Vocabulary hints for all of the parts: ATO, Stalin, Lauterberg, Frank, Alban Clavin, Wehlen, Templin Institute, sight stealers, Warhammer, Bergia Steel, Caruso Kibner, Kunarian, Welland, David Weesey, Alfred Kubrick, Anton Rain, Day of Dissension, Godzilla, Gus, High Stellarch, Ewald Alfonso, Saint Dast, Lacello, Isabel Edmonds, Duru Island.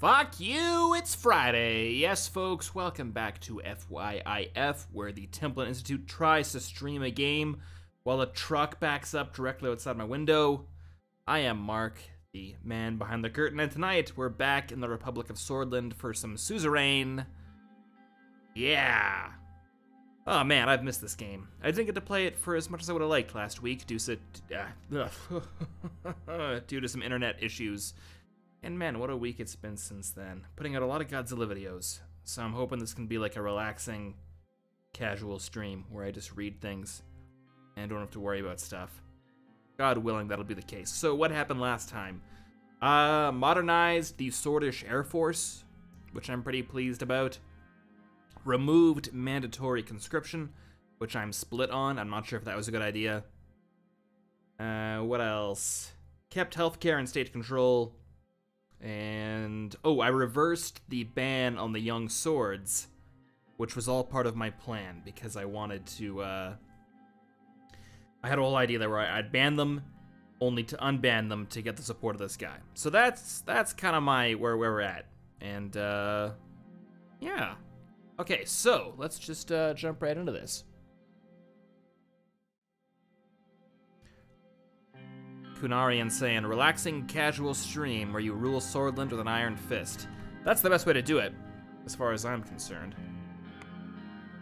Fuck you, it's Friday. Yes, folks, welcome back to FYIF, where the Templin Institute tries to stream a game while a truck backs up directly outside my window. I am Mark, the man behind the curtain, and tonight we're back in the Republic of Sordland for some suzerain. Yeah. Oh man, I've missed this game. I didn't get to play it for as much as I would have liked last week due to some internet issues. And man, what a week it's been since then. Putting out a lot of Godzilla videos. So I'm hoping this can be like a relaxing, casual stream where I just read things and don't have to worry about stuff. God willing, that'll be the case. So what happened last time? Modernized the Sordish Air Force, which I'm pretty pleased about. Removed mandatory conscription, which I'm split on. I'm not sure if that was a good idea. What else? Kept healthcare in state control. And, oh, I reversed the ban on the young swords, which was all part of my plan, because I wanted to, I had a whole idea that where I'd ban them, only to unban them to get the support of this guy. So that's kind of my, where we're at. And, yeah. Okay, so, let's just, jump right into this. Kunarian saying, relaxing casual stream where you rule Sordland with an iron fist. That's the best way to do it, as far as I'm concerned.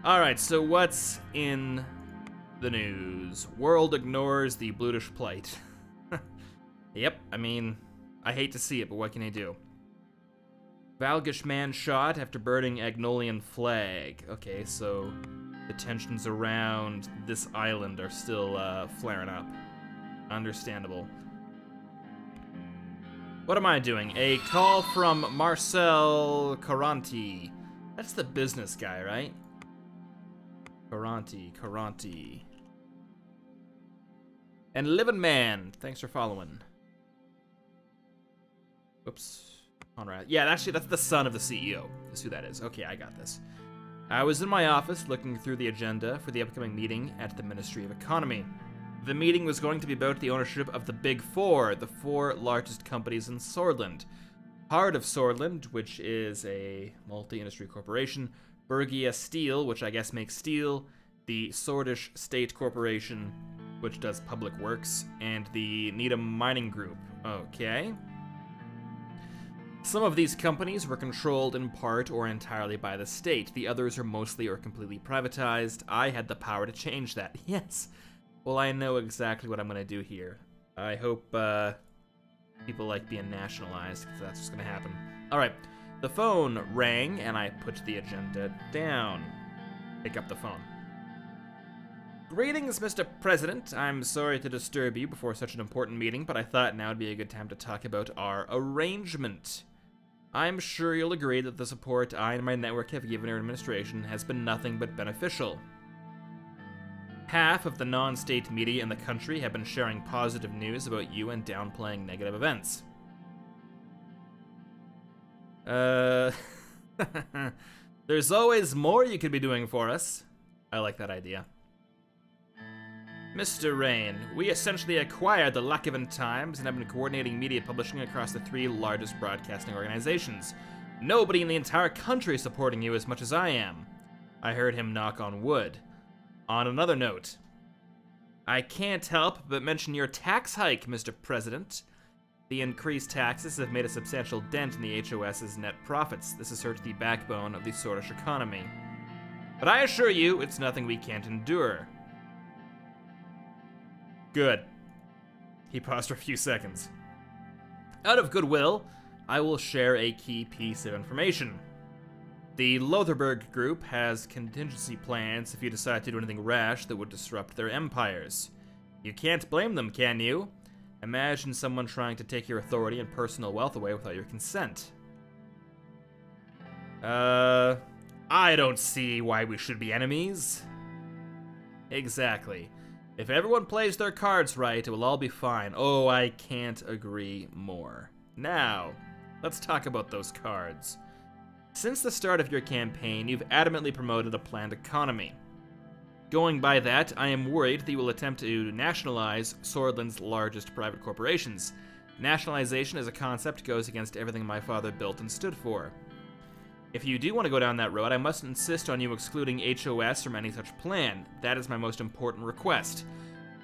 Alright, so what's in the news? World ignores the Bludish plight. Yep, I mean, I hate to see it, but what can I do? Valgish man shot after burning Agnolian flag. Okay, so the tensions around this island are still flaring up. Understandable. What am I doing? A call from Marcel Caranti. That's the business guy, right? Caranti. And Livin' Man, thanks for following. Whoops. Conrad. Yeah, actually, that's the son of the CEO. That's who that is. Okay, I got this. I was in my office looking through the agenda for the upcoming meeting at the Ministry of Economy. The meeting was going to be about the ownership of the Big Four, the four largest companies in Sordland. Heart of Sordland, which is a multi-industry corporation, Bergia Steel, which I guess makes steel, the Sordish State Corporation, which does public works, and the Needham Mining Group. Okay. Some of these companies were controlled in part or entirely by the state. The others are mostly or completely privatized. I had the power to change that. Yes. Well, I know exactly what I'm gonna do here. I hope people like being nationalized, because that's what's gonna happen. All right, the phone rang, and I put the agenda down. Pick up the phone. Greetings, Mr. President. I'm sorry to disturb you before such an important meeting, but I thought now would be a good time to talk about our arrangement. I'm sure you'll agree that the support I and my network have given our administration has been nothing but beneficial. Half of the non-state media in the country have been sharing positive news about you and downplaying negative events. There's always more you could be doing for us. I like that idea. Mr. Rain, we essentially acquired the Lakeven Times and have been coordinating media publishing across the three largest broadcasting organizations. Nobody in the entire country is supporting you as much as I am. I heard him knock on wood. On another note, I can't help but mention your tax hike, Mr. President. The increased taxes have made a substantial dent in the HOS's net profits. This has hurt the backbone of the Sordish economy. But I assure you, it's nothing we can't endure. Good. He paused for a few seconds. Out of goodwill, I will share a key piece of information. The Lauterberg group has contingency plans if you decide to do anything rash that would disrupt their empires. You can't blame them, can you? Imagine someone trying to take your authority and personal wealth away without your consent. I don't see why we should be enemies. Exactly. If everyone plays their cards right, it will all be fine. Oh, I can't agree more. Now, let's talk about those cards. Since the start of your campaign, you've adamantly promoted a planned economy. Going by that, I am worried that you will attempt to nationalize Sordland's largest private corporations. Nationalization as a concept goes against everything my father built and stood for. If you do want to go down that road, I must insist on you excluding HOS from any such plan. That is my most important request.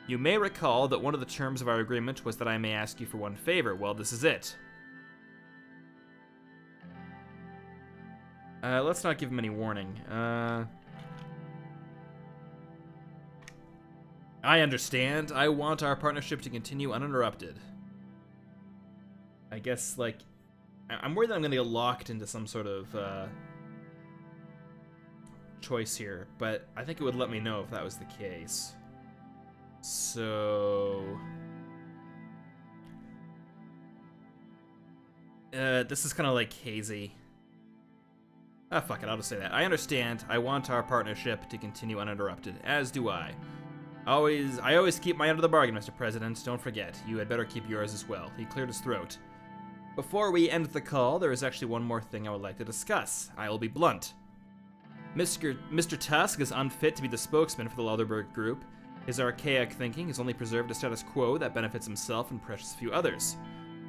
You may recall that one of the terms of our agreement was that I may ask you for one favor. Well, this is it. Let's not give him any warning. I understand. I want our partnership to continue uninterrupted. I guess, like, I'm worried that I'm going to get locked into some sort of choice here, but I think it would let me know if that was the case. So... this is kind of, like, hazy. Ah, fuck it, I'll just say that. I understand. I want our partnership to continue uninterrupted, as do I. I always keep my end of the bargain, Mr. President. Don't forget, you had better keep yours as well. He cleared his throat. Before we end the call, there is actually one more thing I would like to discuss. I will be blunt. Mr. Tusk is unfit to be the spokesman for the Lauterberg Group. His archaic thinking has only preserved a status quo that benefits himself and precious few others.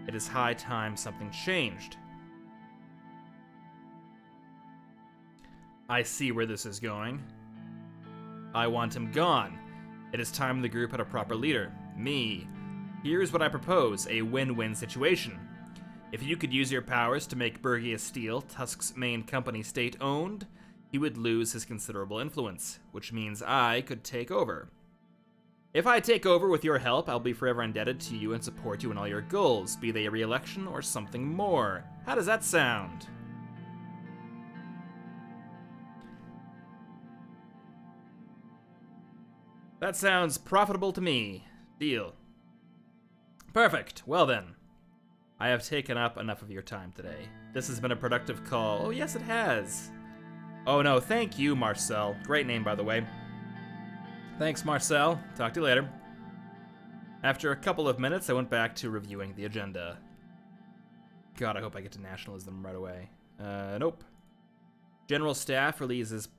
It is high time something changed. I see where this is going. I want him gone. It is time the group had a proper leader. Me. Here's what I propose, a win-win situation. If you could use your powers to make Bergia Steel, Tusk's main company, state-owned, he would lose his considerable influence, which means I could take over. If I take over with your help, I'll be forever indebted to you and support you in all your goals, be they a re-election or something more. How does that sound? That sounds profitable to me. Deal. Perfect. Well then. I have taken up enough of your time today. This has been a productive call. Oh, yes, it has. Oh, no. Thank you, Marcel. Great name, by the way. Thanks, Marcel. Talk to you later. After a couple of minutes, I went back to reviewing the agenda. God, I hope I get to nationalism right away. Nope. General Staff releases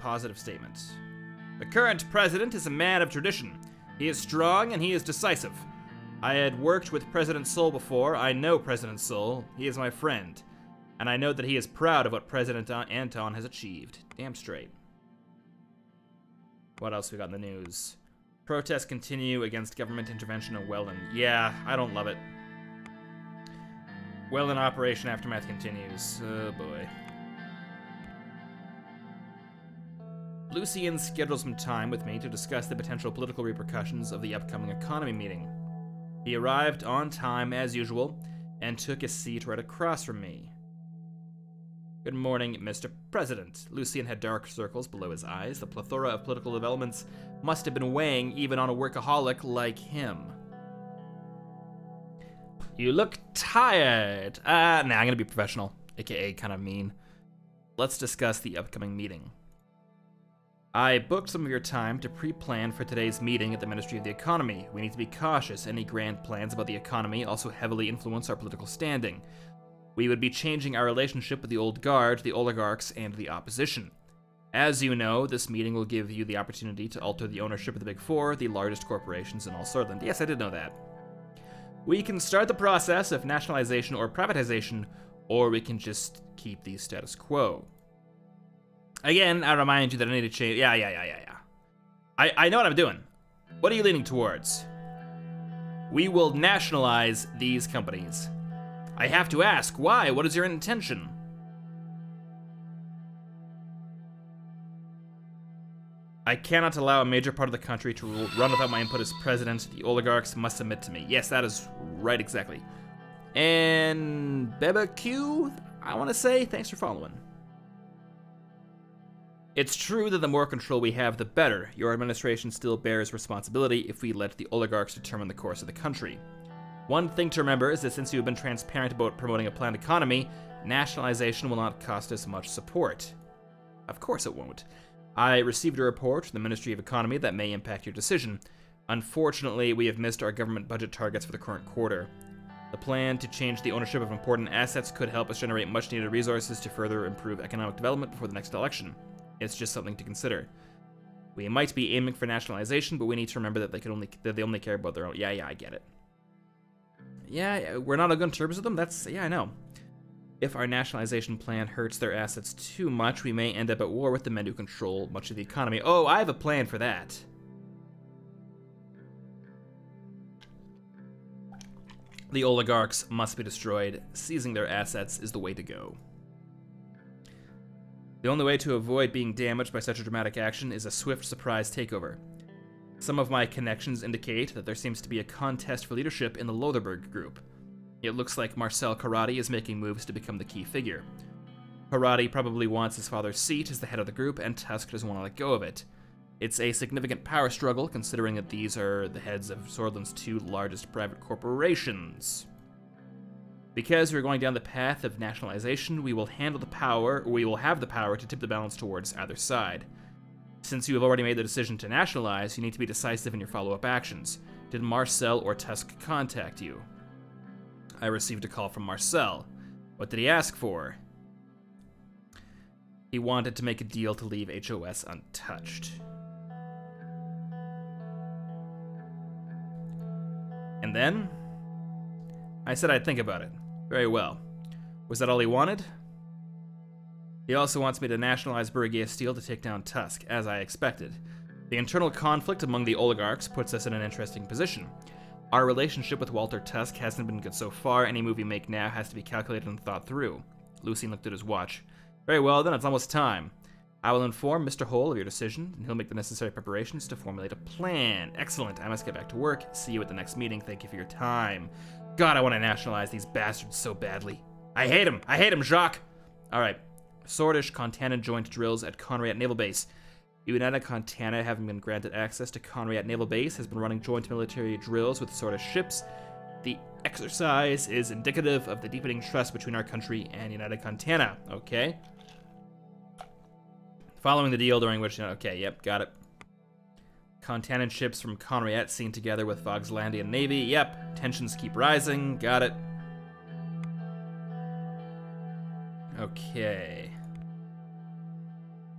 positive statements. The current president is a man of tradition. He is strong and he is decisive. I had worked with President Sol before. I know President Sol. He is my friend. And I know that he is proud of what President Anton has achieved. Damn straight. What else we got in the news? Protests continue against government intervention in Welland. Yeah, I don't love it. Welland Operation Aftermath continues. Oh boy. Lucien schedules some time with me to discuss the potential political repercussions of the upcoming economy meeting. He arrived on time, as usual, and took his seat right across from me. Good morning, Mr. President. Lucien had dark circles below his eyes. The plethora of political developments must have been weighing even on a workaholic like him. You look tired. Nah, I'm gonna be professional, aka kind of mean. Let's discuss the upcoming meeting. I booked some of your time to pre-plan for today's meeting at the Ministry of the Economy. We need to be cautious. Any grand plans about the economy also heavily influence our political standing. We would be changing our relationship with the old guard, the oligarchs, and the opposition. As you know, this meeting will give you the opportunity to alter the ownership of the Big Four, the largest corporations in all Sordland. Yes, I did know that. We can start the process of nationalization or privatization, or we can just keep the status quo. Again, I remind you that I need to change. Yeah. I know what I'm doing. What are you leaning towards? We will nationalize these companies. I have to ask, why? What is your intention? I cannot allow a major part of the country to run without my input as president. The oligarchs must submit to me. Yes, that is right, exactly. And BBQ, I want to say thanks for following. It's true that the more control we have, the better. Your administration still bears responsibility if we let the oligarchs determine the course of the country. One thing to remember is that since you have been transparent about promoting a planned economy, nationalization will not cost us much support. Of course it won't. I received a report from the Ministry of Economy that may impact your decision. Unfortunately, we have missed our government budget targets for the current quarter. The plan to change the ownership of important assets could help us generate much-needed resources to further improve economic development before the next election. It's just something to consider. We might be aiming for nationalization, but we need to remember that they only care about their own. Yeah, I get it. Yeah, we're not on good terms with them? That's... yeah, I know. If our nationalization plan hurts their assets too much, we may end up at war with the men who control much of the economy. Oh, I have a plan for that. The oligarchs must be destroyed. Seizing their assets is the way to go. The only way to avoid being damaged by such a dramatic action is a swift surprise takeover. Some of my connections indicate that there seems to be a contest for leadership in the Lauterberg group. It looks like Marcel Caranti is making moves to become the key figure. Caranti probably wants his father's seat as the head of the group, and Tusk doesn't want to let go of it. It's a significant power struggle, considering that these are the heads of Sordland's two largest private corporations. Because we're going down the path of nationalization, we will have the power to tip the balance towards either side. Since you have already made the decision to nationalize, you need to be decisive in your follow-up actions. Did Marcel or Tusk contact you? I received a call from Marcel. What did he ask for? He wanted to make a deal to leave HOS untouched. And then? I said I'd think about it. Very well. Was that all he wanted? He also wants me to nationalize Bergia Steel to take down Tusk, as I expected. The internal conflict among the oligarchs puts us in an interesting position. Our relationship with Walter Tusk hasn't been good so far. Any move we make now has to be calculated and thought through. Lucien looked at his watch. Very well, then. It's almost time. I will inform Mr. Hole of your decision, and he'll make the necessary preparations to formulate a plan. Excellent. I must get back to work. See you at the next meeting. Thank you for your time. God, I want to nationalize these bastards so badly. I hate him. I hate him, Jacques. All right. Sordish Contana joined drills at Conray Naval Base. United Contana, having been granted access to Conray Naval Base, has been running joint military drills with Sordish ships. The exercise is indicative of the deepening trust between our country and United Contana. Okay. Following the deal during which... okay, yep, got it. Contanan ships from Conrayet seen together with Vogslandian Navy. Yep, tensions keep rising. Got it. Okay.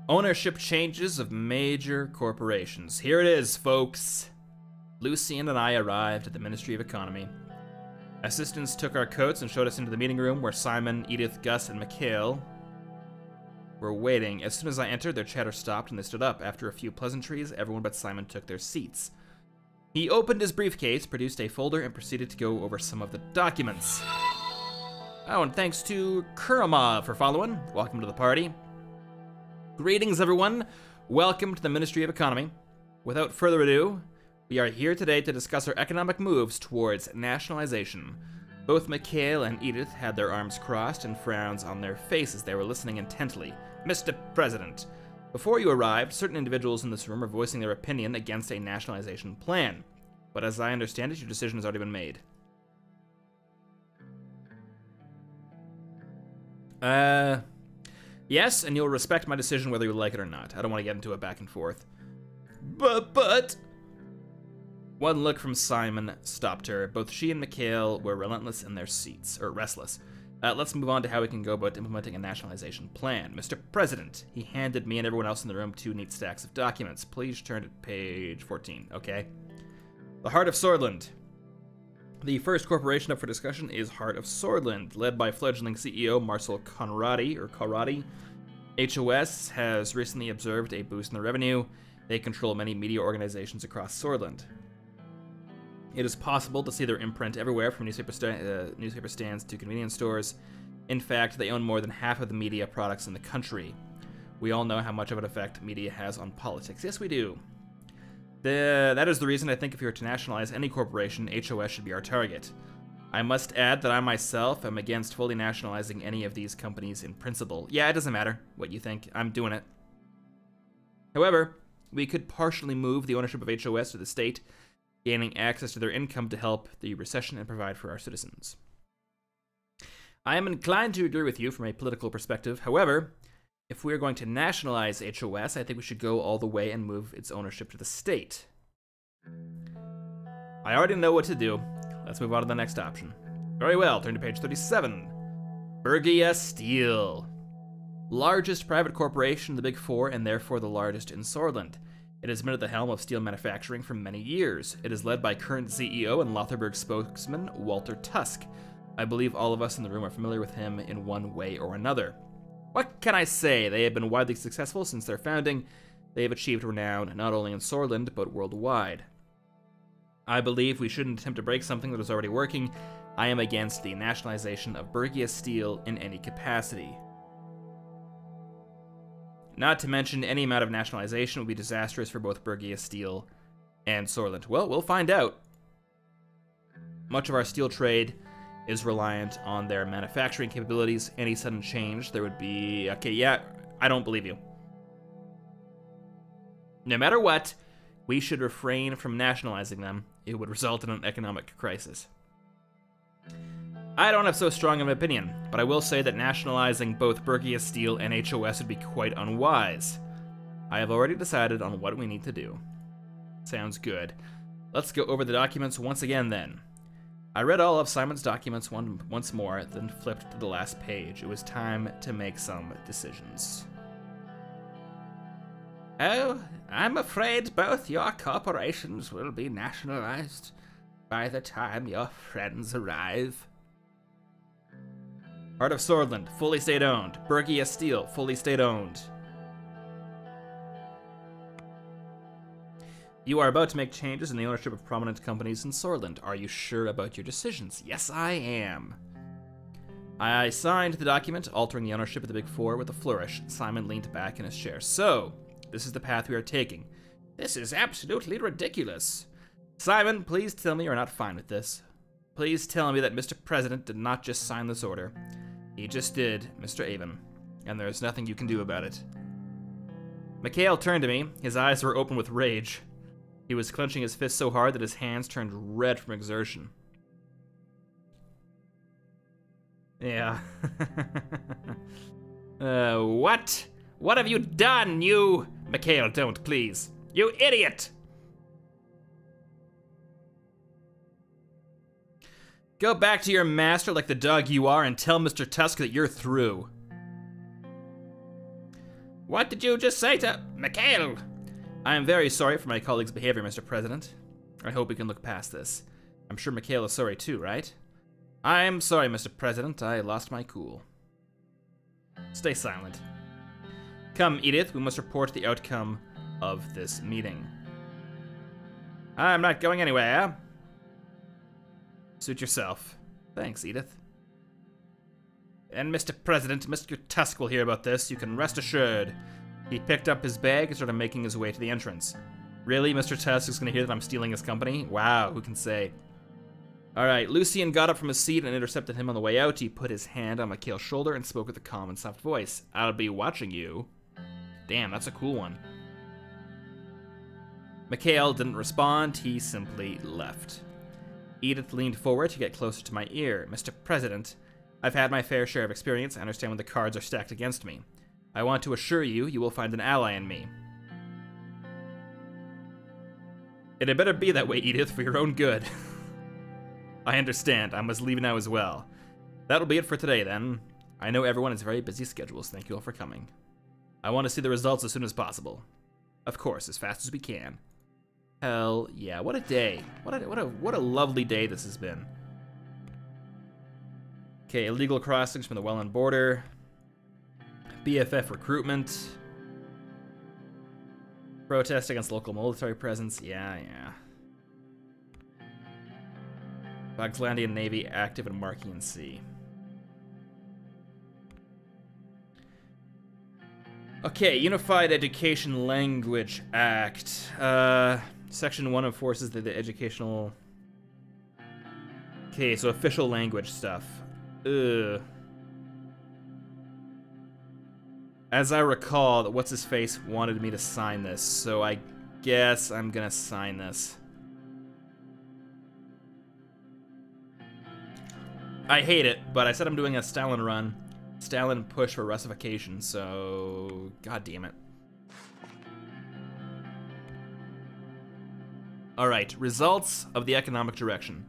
Ownership changes of major corporations. Here it is, folks. Lucien and I arrived at the Ministry of Economy. Assistants took our coats and showed us into the meeting room where Simon, Edith, Gus, and Mikhail... we're waiting. As soon as I entered, their chatter stopped and they stood up. After a few pleasantries, everyone but Simon took their seats. He opened his briefcase, produced a folder, and proceeded to go over some of the documents. Oh, and thanks to Kurama for following. Welcome to the party. Greetings, everyone. Welcome to the Ministry of Economy. Without further ado, we are here today to discuss our economic moves towards nationalization. Both Mikhail and Edith had their arms crossed and frowns on their faces. They were listening intently. Mr. President, before you arrived, certain individuals in this room are voicing their opinion against a nationalization plan. But as I understand it, your decision has already been made. Yes, and you'll respect my decision whether you like it or not. I don't want to get into a back and forth. But... one look from Simon stopped her. Both she and Mikhail were relentless in their seats, or restless. Let's move on to how we can go about implementing a nationalization plan. Mr. President, he handed me and everyone else in the room two neat stacks of documents. Please turn to page 14, okay? The Heart of Sordland. The first corporation up for discussion is Heart of Sordland, led by fledgling CEO Marcel Caranti, or Caranti. HOS has recently observed a boost in the revenue. They control many media organizations across Sordland. It is possible to see their imprint everywhere, from newspaper stands to convenience stores. In fact, they own more than half of the media products in the country. We all know how much of an effect media has on politics. Yes, we do. That is the reason I think if you were to nationalize any corporation, HOS should be our target. I must add that I myself am against fully nationalizing any of these companies in principle. Yeah, it doesn't matter what you think. I'm doing it. However, we could partially move the ownership of HOS to the state, gaining access to their income to help the recession and provide for our citizens. I am inclined to agree with you from a political perspective. However, if we are going to nationalize HOS, I think we should go all the way and move its ownership to the state. I already know what to do. Let's move on to the next option. Very well, turn to page 37. Bergia Steel. Largest private corporation, the Big Four, and therefore the largest in Sordland. It has been at the helm of steel manufacturing for many years. It is led by current CEO and Lauterberg spokesman Walter Tusk. I believe all of us in the room are familiar with him in one way or another. What can I say? They have been widely successful since their founding. They have achieved renown not only in Sordland, but worldwide. I believe we shouldn't attempt to break something that is already working. I am against the nationalization of Bergia Steel in any capacity. Not to mention, any amount of nationalization will be disastrous for both Bergia Steel and Sordland. Well, we'll find out. Much of our steel trade is reliant on their manufacturing capabilities. Any sudden change, there would be... Okay, yeah, I don't believe you. No matter what, we should refrain from nationalizing them. It would result in an economic crisis. I don't have so strong of an opinion, but I will say that nationalizing both Bergia Steel and HOS would be quite unwise. I have already decided on what we need to do. Sounds good. Let's go over the documents once again, then. I read all of Simon's documents once more, then flipped to the last page. It was time to make some decisions. Oh, I'm afraid both your corporations will be nationalized by the time your friends arrive. Heart of Sordland, fully state-owned. Bergia Steel, fully state-owned. You are about to make changes in the ownership of prominent companies in Sordland. Are you sure about your decisions? Yes, I am. I signed the document, altering the ownership of the Big Four with a flourish. Simon leaned back in his chair. So, this is the path we are taking. This is absolutely ridiculous. Simon, please tell me you're not fine with this. Please tell me that Mr. President did not just sign this order. He just did, Mr. Avon, and there is nothing you can do about it. Mikhail turned to me. His eyes were open with rage. He was clenching his fist so hard that his hands turned red from exertion. Yeah. What? What have you done, you... Mikhail, don't, please. You idiot! Go back to your master like the dog you are and tell Mr. Tusk that you're through. What did you just say to Mikhail? I am very sorry for my colleague's behavior, Mr. President. I hope we can look past this. I'm sure Mikhail is sorry too, right? I'm sorry, Mr. President. I lost my cool. Stay silent. Come, Edith. We must report the outcome of this meeting. I'm not going anywhere. Suit yourself. Thanks, Edith. And Mr. President, Mr. Tusk will hear about this. You can rest assured. He picked up his bag and started making his way to the entrance. Really, Mr. Tusk is going to hear that I'm stealing his company? Wow, who can say? All right, Lucien got up from his seat and intercepted him on the way out. He put his hand on Mikhail's shoulder and spoke with a calm and soft voice. I'll be watching you. Damn, that's a cool one. Mikhail didn't respond. He simply left. Edith leaned forward to get closer to my ear. Mr. President, I've had my fair share of experience. I understand when the cards are stacked against me. I want to assure you, you will find an ally in me. It had better be that way, Edith, for your own good. I understand. I must leave now as well. That'll be it for today, then. I know everyone has very busy schedules. Thank you all for coming. I want to see the results as soon as possible. Of course, as fast as we can. Hell yeah, what a day. What a lovely day this has been. Okay, illegal crossings from the Welland border. BFF recruitment. Protest against local military presence. Yeah. Boxlandian Navy active in Markian Sea. Okay, Unified Education Language Act. Section 1 enforces the educational... Okay, so official language stuff. Ugh. As I recall, that What's-His-Face wanted me to sign this, so I guess I'm gonna sign this. I hate it, but I said I'm doing a Stalin run. Stalin pushed for Russification, so... God damn it. Alright, results of the economic direction.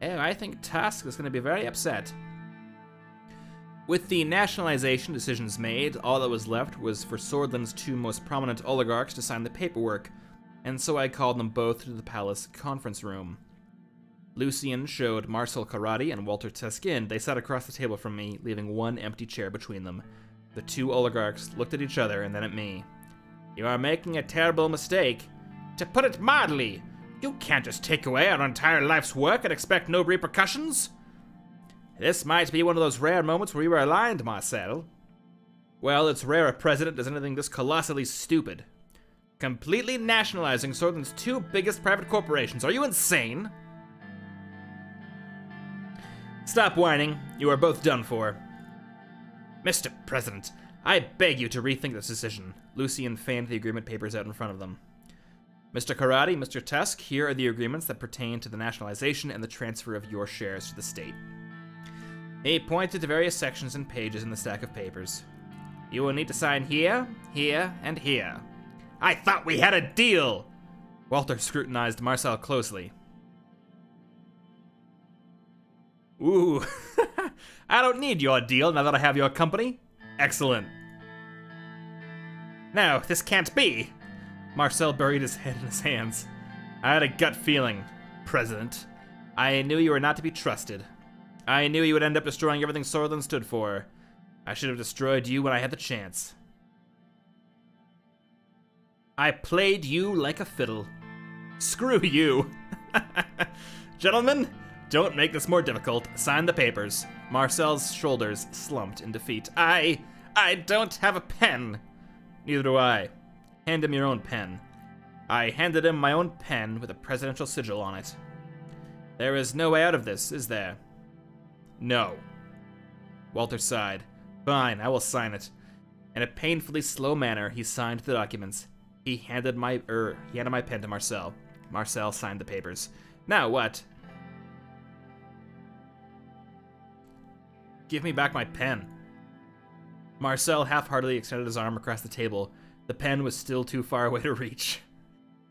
Oh, I think Tusk is going to be very upset. With the nationalization decisions made, all that was left was for Sordland's two most prominent oligarchs to sign the paperwork, and so I called them both to the palace conference room. Lucien showed Marcel Caranti and Walter Tusk in. They sat across the table from me, leaving one empty chair between them. The two oligarchs looked at each other and then at me. "You are making a terrible mistake. To put it mildly, you can't just take away our entire life's work and expect no repercussions." "This might be one of those rare moments where we were aligned, Marcel." "Well, it's rare a president does anything this colossally stupid. Completely nationalizing Sordland's two biggest private corporations. Are you insane?" "Stop whining. You are both done for." "Mr. President, I beg you to rethink this decision." Lucien fanned the agreement papers out in front of them. "Mr. Caranti, Mr. Tusk, here are the agreements that pertain to the nationalization and the transfer of your shares to the state." He pointed to various sections and pages in the stack of papers. "You will need to sign here, here, and here." "I thought we had a deal!" Walter scrutinized Marcel closely. "Ooh, I don't need your deal now that I have your company. Excellent." "No, this can't be." Marcel buried his head in his hands. "I had a gut feeling, President. I knew you were not to be trusted. I knew you would end up destroying everything Sordland stood for. I should have destroyed you when I had the chance. I played you like a fiddle. Screw you." "Gentlemen, don't make this more difficult. Sign the papers." Marcel's shoulders slumped in defeat. I don't have a pen." "Neither do I. Hand him your own pen." I handed him my own pen with a presidential sigil on it. "There is no way out of this, is there?" "No." Walter sighed. "Fine, I will sign it." In a painfully slow manner, he signed the documents. He handed my pen to Marcel. Marcel signed the papers. "Now what?" "Give me back my pen." Marcel half-heartedly extended his arm across the table. The pen was still too far away to reach.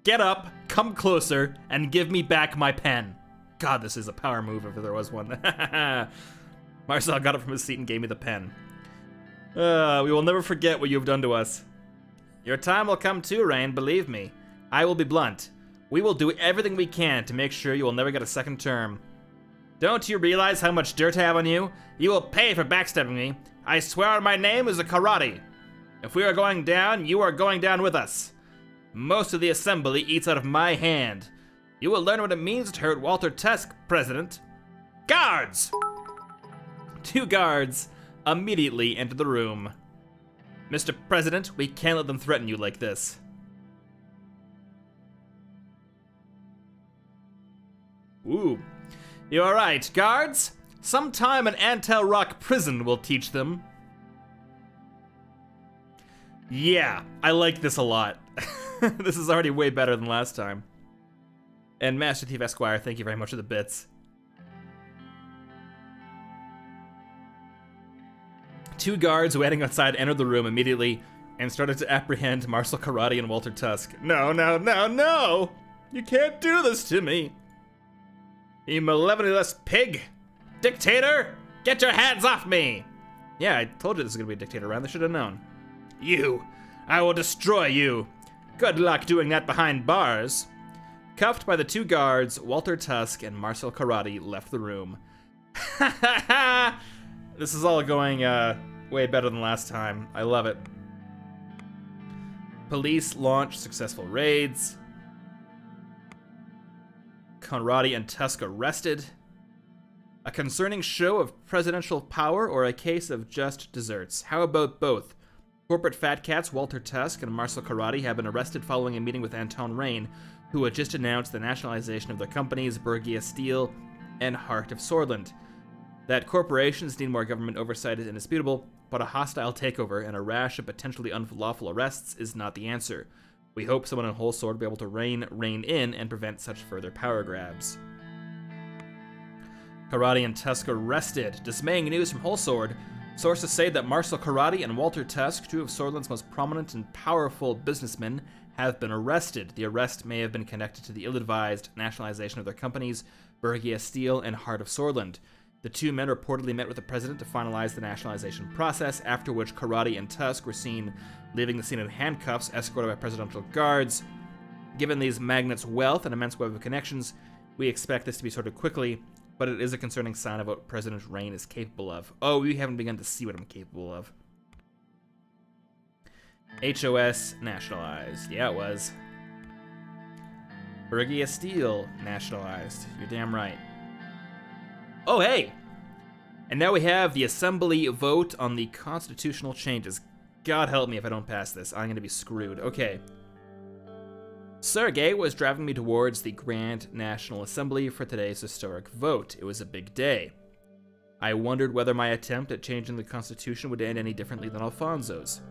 "Get up, come closer, and give me back my pen." God, this is a power move if there was one. Marcel got up from his seat and gave me the pen. "We will never forget what you have done to us." "Your time will come too, Rain, believe me. I will be blunt. We will do everything we can to make sure you will never get a second term. Don't you realize how much dirt I have on you? You will pay for backstabbing me. I swear on my name as a Caranti. If we are going down, you are going down with us. Most of the assembly eats out of my hand. You will learn what it means to hurt Walter Tusk, President. Guards!" Two guards immediately entered the room. "Mr. President, we can't let them threaten you like this." "Ooh. You're right, guards. Sometime an Antel Rock prison will teach them." Yeah, I like this a lot. This is already way better than last time. And Master Thief Esquire, thank you very much for the bits. Two guards waiting outside entered the room immediately and started to apprehend Marcel Caranti and Walter Tusk. "No, no, no, no! You can't do this to me! You malevolent pig! Dictator! Get your hands off me!" Yeah, I told you this was gonna be a dictator round. They should have known. "You! I will destroy you! Good luck doing that behind bars!" Cuffed by the two guards, Walter Tusk and Marcel Caranti left the room. Ha ha ha! This is all going way better than last time. I love it. Police launched successful raids. Caranti and Tusk arrested. A concerning show of presidential power or a case of just desserts? How about both? Corporate fat cats Walter Tusk and Marcel Caranti have been arrested following a meeting with Anton Rain, who had just announced the nationalization of their companies, Bergia Steel and Heart of Sordland. That corporations need more government oversight is indisputable, but a hostile takeover and a rash of potentially unlawful arrests is not the answer. We hope someone in Holtsford will be able to rein in and prevent such further power grabs. Caranti and Tusk arrested. Dismaying news from Holtsford. Sources say that Marcel Caranti and Walter Tusk, two of Sordland's most prominent and powerful businessmen, have been arrested. The arrest may have been connected to the ill-advised nationalization of their companies, Bergia Steel and Heart of Sordland. The two men reportedly met with the president to finalize the nationalization process, after which Caranti and Tusk were seen leaving the scene in handcuffs, escorted by presidential guards. Given these magnates' wealth and immense web of connections, we expect this to be sorted quickly, but it is a concerning sign of what President Rain is capable of. Oh, we haven't begun to see what I'm capable of. HOS nationalized. Yeah, it was. Bergia Steel nationalized. You're damn right. Oh, hey! And now we have the assembly vote on the constitutional changes. God help me if I don't pass this. I'm gonna be screwed. Okay. Sergei was driving me towards the Grand National Assembly for today's historic vote. It was a big day. I wondered whether my attempt at changing the Constitution would end any differently than Alfonso's.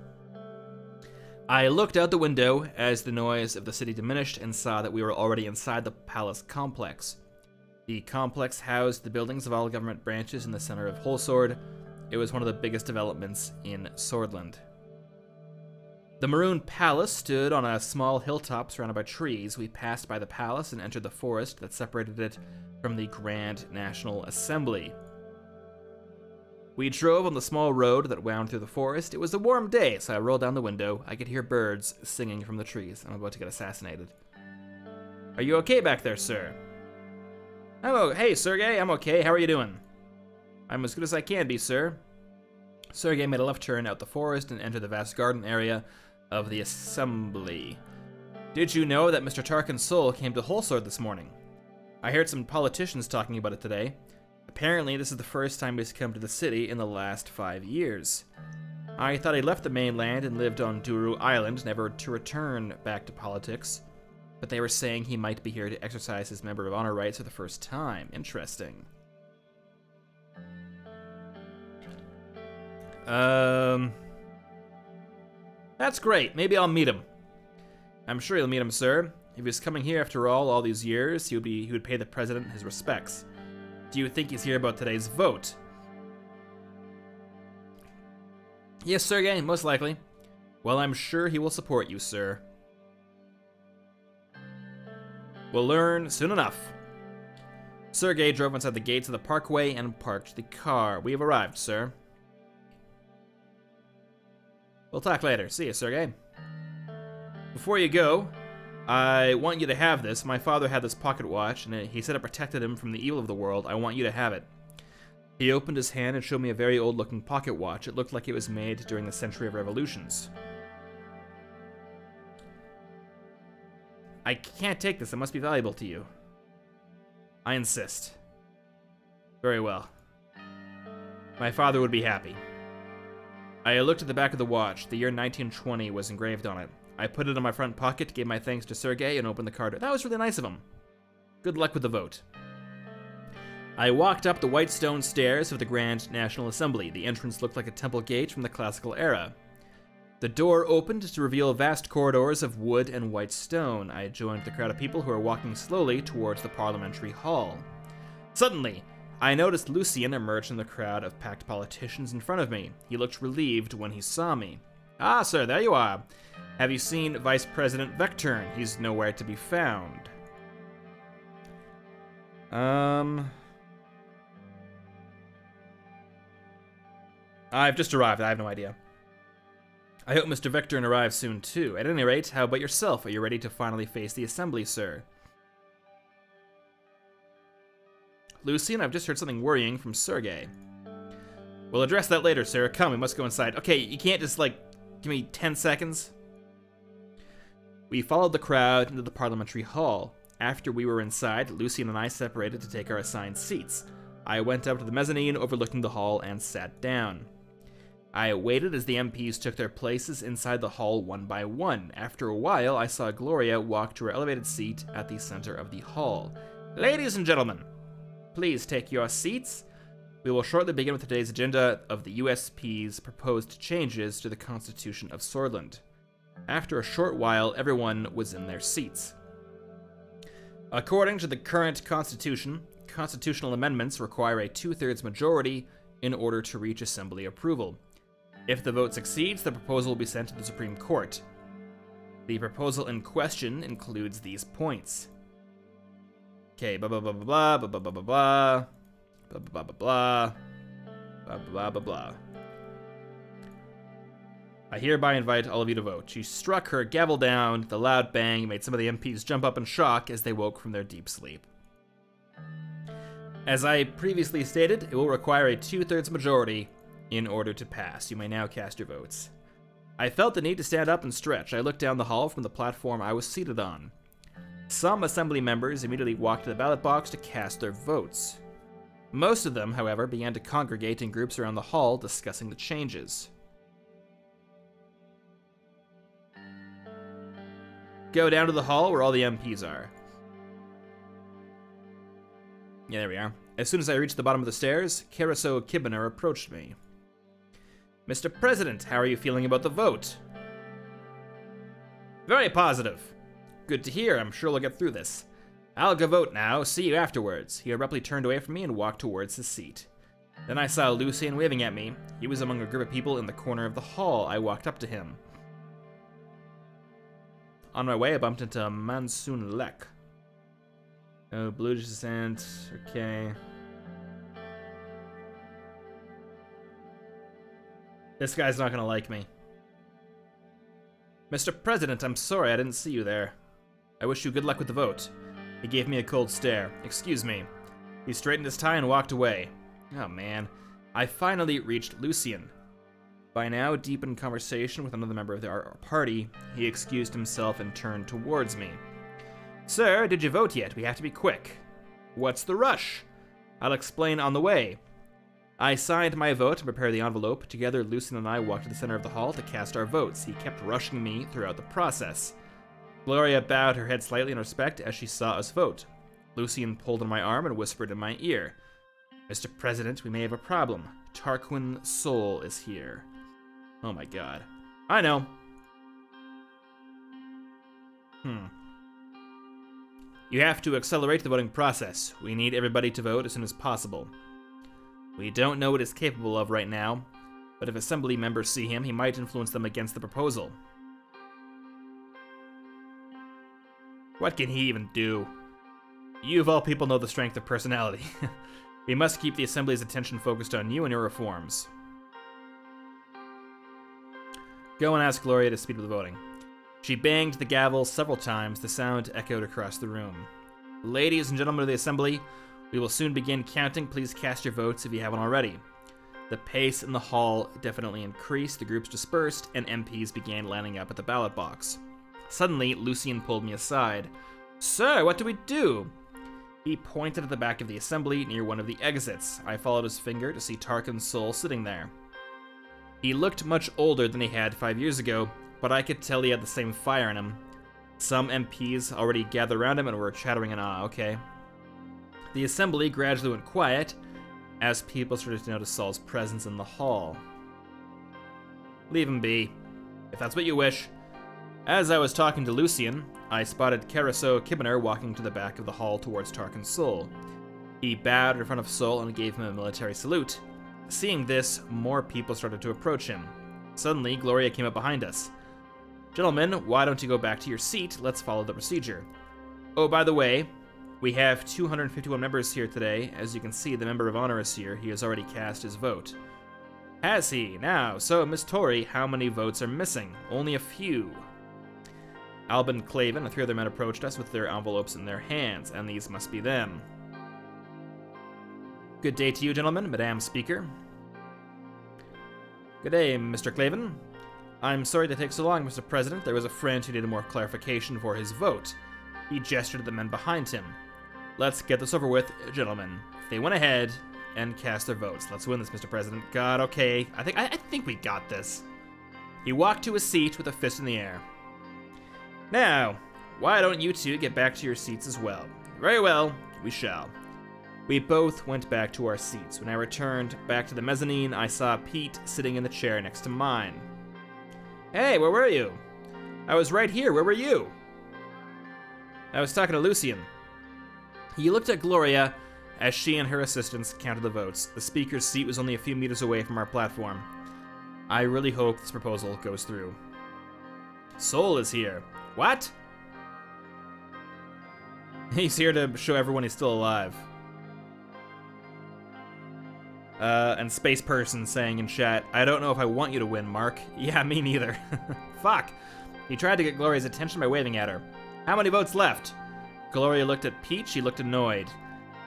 I looked out the window as the noise of the city diminished and saw that we were already inside the palace complex. The complex housed the buildings of all government branches in the center of Holtsford. It was one of the biggest developments in Sordland. The maroon palace stood on a small hilltop surrounded by trees. We passed by the palace and entered the forest that separated it from the Grand National Assembly. We drove on the small road that wound through the forest. It was a warm day, so I rolled down the window. I could hear birds singing from the trees. I'm about to get assassinated. Are you okay back there, sir? Hey, Sergei, I'm okay. How are you doing? I'm as good as I can be, sir. Sergei made a left turn out the forest and entered the vast garden area of the assembly. Did you know that Mr. Tarquin Sol came to Holtsford this morning? I heard some politicians talking about it today. Apparently, this is the first time he's come to the city in the last 5 years. I thought he left the mainland and lived on Duru Island, never to return back to politics, but they were saying he might be here to exercise his member of honor rights for the first time. Interesting. That's great. Maybe I'll meet him. I'm sure you'll meet him, sir. If he was coming here after all these years, he would pay the president his respects. Do you think he's here about today's vote? Yes, Sergei, most likely. Well, I'm sure he will support you, sir. We'll learn soon enough. Sergei drove inside the gates of the parkway and parked the car. We have arrived, sir. We'll talk later. See you, Sergei. Before you go, I want you to have this. My father had this pocket watch, and he said it protected him from the evil of the world. I want you to have it. He opened his hand and showed me a very old-looking pocket watch. It looked like it was made during the century of revolutions. I can't take this. It must be valuable to you. I insist. Very well. My father would be happy. I looked at the back of the watch. The year 1920 was engraved on it. I put it in my front pocket, gave my thanks to Sergei, and opened the card. That was really nice of him. Good luck with the vote. I walked up the white stone stairs of the Grand National Assembly. The entrance looked like a temple gate from the classical era. The door opened to reveal vast corridors of wood and white stone. I joined the crowd of people who were walking slowly towards the parliamentary hall. Suddenly, I noticed Lucien emerge from the crowd of packed politicians in front of me. He looked relieved when he saw me. Ah, sir, there you are. Have you seen Vice President Vecturne? He's nowhere to be found. I've just arrived. I have no idea. I hope Mr. Vecturne arrives soon, too. At any rate, how about yourself? Are you ready to finally face the assembly, sir? Lucien, I've just heard something worrying from Sergei. We'll address that later, Sarah. Come, we must go inside. Okay, you can't just, like, give me 10 seconds. We followed the crowd into the parliamentary hall. After we were inside, Lucien and I separated to take our assigned seats. I went up to the mezzanine overlooking the hall and sat down. I waited as the MPs took their places inside the hall one by one. After a while, I saw Gloria walk to her elevated seat at the center of the hall. Ladies and gentlemen, please take your seats. We will shortly begin with today's agenda of the USP's proposed changes to the Constitution of Sordland. After a short while, everyone was in their seats. According to the current Constitution, constitutional amendments require a two-thirds majority in order to reach Assembly approval. If the vote succeeds, the proposal will be sent to the Supreme Court. The proposal in question includes these points. Okay, blah, blah, blah, blah, blah, blah, blah, blah, blah. Blah, blah, blah, blah, blah, blah, blah, blah. I hereby invite all of you to vote. She struck her gavel down. The loud bang made some of the MPs jump up in shock as they woke from their deep sleep. As I previously stated, it will require a 2/3 majority in order to pass. You may now cast your votes. I felt the need to stand up and stretch. I looked down the hall from the platform I was seated on. Some assembly members immediately walked to the ballot box to cast their votes. Most of them, however, began to congregate in groups around the hall discussing the changes. Go down to the hall where all the MPs are. Yeah, there we are. As soon as I reached the bottom of the stairs, Caruso Kibner approached me. Mr. President, how are you feeling about the vote? Very positive. Good to hear. I'm sure we'll get through this. I'll go vote now. See you afterwards. He abruptly turned away from me and walked towards his seat. Then I saw Lucien waving at me. He was among a group of people in the corner of the hall. I walked up to him. On my way, I bumped into Mansoon Lek. Oh, Bludish descent. Okay. This guy's not gonna like me. Mr. President, I'm sorry I didn't see you there. I wish you good luck with the vote. He gave me a cold stare. Excuse me. He straightened his tie and walked away. Oh man. I finally reached Lucien. By now, deep in conversation with another member of our party, he excused himself and turned towards me. Sir, did you vote yet? We have to be quick. What's the rush? I'll explain on the way. I signed my vote and prepared the envelope. Together, Lucien and I walked to the center of the hall to cast our votes. He kept rushing me throughout the process. Gloria bowed her head slightly in respect as she saw us vote. Lucien pulled on my arm and whispered in my ear, Mr. President, we may have a problem. Tarquin Sol is here. Oh my god. I know. You have to accelerate the voting process. We need everybody to vote as soon as possible. We don't know what he's capable of right now, but if assembly members see him, he might influence them against the proposal. What can he even do? You of all people know the strength of personality. We must keep the assembly's attention focused on you and your reforms. Go and ask Gloria to speed up the voting. She banged the gavel several times. The sound echoed across the room. Ladies and gentlemen of the assembly, we will soon begin counting. Please cast your votes if you haven't already. The pace in the hall definitely increased. The groups dispersed, and MPs began lining up at the ballot box. Suddenly, Lucien pulled me aside. Sir, what do we do? He pointed at the back of the assembly near one of the exits. I followed his finger to see Tarquin Sol sitting there. He looked much older than he had 5 years ago, but I could tell he had the same fire in him. Some MPs already gathered around him and were chattering an ah, okay. The assembly gradually went quiet as people started to notice Sol's presence in the hall. Leave him be, if that's what you wish. As I was talking to Lucien, I spotted Caruso Kibner walking to the back of the hall towards Tarquin Sol. He bowed in front of Sol and gave him a military salute. Seeing this, more people started to approach him. Suddenly, Gloria came up behind us. Gentlemen, why don't you go back to your seat? Let's follow the procedure. Oh, by the way, we have 251 members here today. As you can see, the member of honor is here. He has already cast his vote. Has he? Now, so, Miss Torrey, how many votes are missing? Only a few. Alban Clavin and three other men approached us with their envelopes in their hands, and these must be them. Good day to you, gentlemen, Madame Speaker. Good day, Mr. Clavin. I'm sorry to take so long, Mr. President. There was a friend who needed more clarification for his vote. He gestured at the men behind him. Let's get this over with, gentlemen. They went ahead and cast their votes. Let's win this, Mr. President. God, okay. I think we got this. He walked to his seat with a fist in the air. Now, why don't you two get back to your seats as well? Very well, we shall. We both went back to our seats. When I returned back to the mezzanine, I saw Pete sitting in the chair next to mine. Hey, where were you? I was right here. Where were you? I was talking to Lucien. He looked at Gloria as she and her assistants counted the votes. The speaker's seat was only a few meters away from our platform. I really hope this proposal goes through. Sol is here. What? He's here to show everyone he's still alive. And Space Person saying in chat, I don't know if I want you to win, Mark. Yeah, me neither. Fuck. He tried to get Gloria's attention by waving at her. How many votes left? Gloria looked at Pete. She looked annoyed.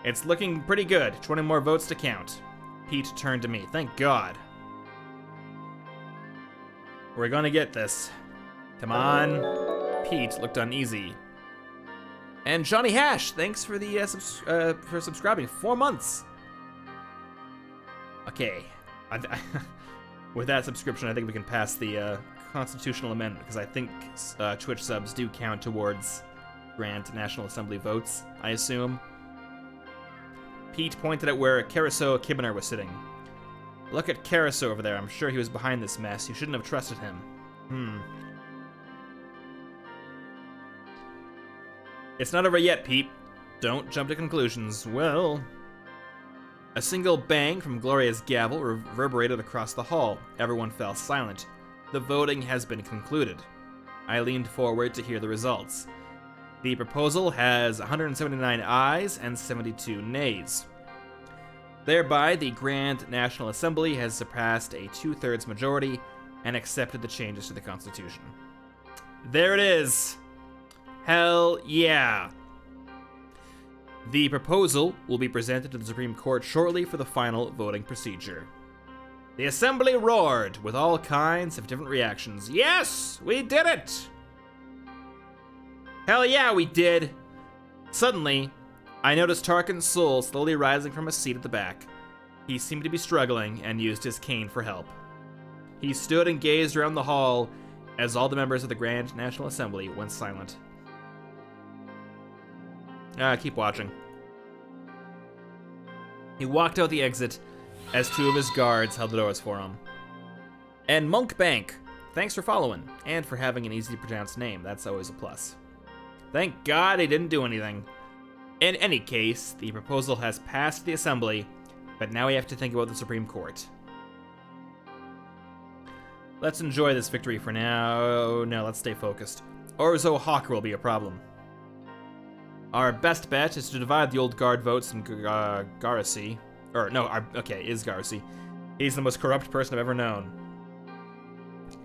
It's looking pretty good. 20 more votes to count. Pete turned to me. Thank God. We're gonna get this. Come on. Pete looked uneasy. And Johnny Hash, thanks for the for subscribing. 4 months. Okay. With that subscription, I think we can pass the constitutional amendment, because I think Twitch subs do count towards Grand National Assembly votes, I assume. Pete pointed at where Caruso Kibner was sitting. Look at Caruso over there. I'm sure he was behind this mess. You shouldn't have trusted him. Hmm. It's not over yet, Pete. Don't jump to conclusions. Well... A single bang from Gloria's gavel reverberated across the hall. Everyone fell silent. The voting has been concluded. I leaned forward to hear the results. The proposal has 179 ayes and 72 nays. Thereby, the Grand National Assembly has surpassed a 2/3 majority and accepted the changes to the Constitution. There it is! Hell yeah! The proposal will be presented to the Supreme Court shortly for the final voting procedure. The assembly roared with all kinds of different reactions. Yes, we did it! Hell yeah, we did! Suddenly, I noticed Tarquin Sol slowly rising from a seat at the back. He seemed to be struggling and used his cane for help. He stood and gazed around the hall as all the members of the Grand National Assembly went silent. Keep watching. He walked out the exit as two of his guards held the doors for him. And Monk Bank, thanks for following and for having an easy to pronounce name. That's always a plus. Thank God he didn't do anything. In any case, the proposal has passed the assembly, but now we have to think about the Supreme Court. Let's enjoy this victory for now. No, let's stay focused. Orzo Hawker will be a problem. Our best bet is to divide the old guard votes in Garassi. Or, no, is Garassi. He's the most corrupt person I've ever known.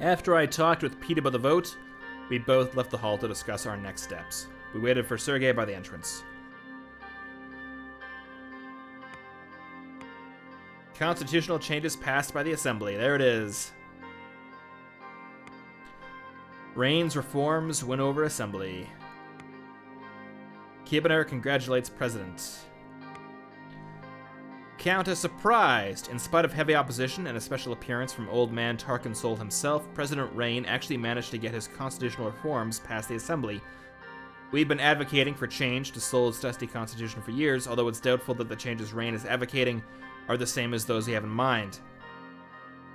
After I talked with Pete about the vote, we both left the hall to discuss our next steps. We waited for Sergei by the entrance. Constitutional changes passed by the assembly. There it is. Reigns reforms win over assembly. Kibner congratulates President. Count is surprised. In spite of heavy opposition and a special appearance from old man Tarquin Sol himself, President Rain actually managed to get his constitutional reforms past the assembly. We've been advocating for change to Sol's dusty constitution for years, although it's doubtful that the changes Rain is advocating are the same as those he have in mind.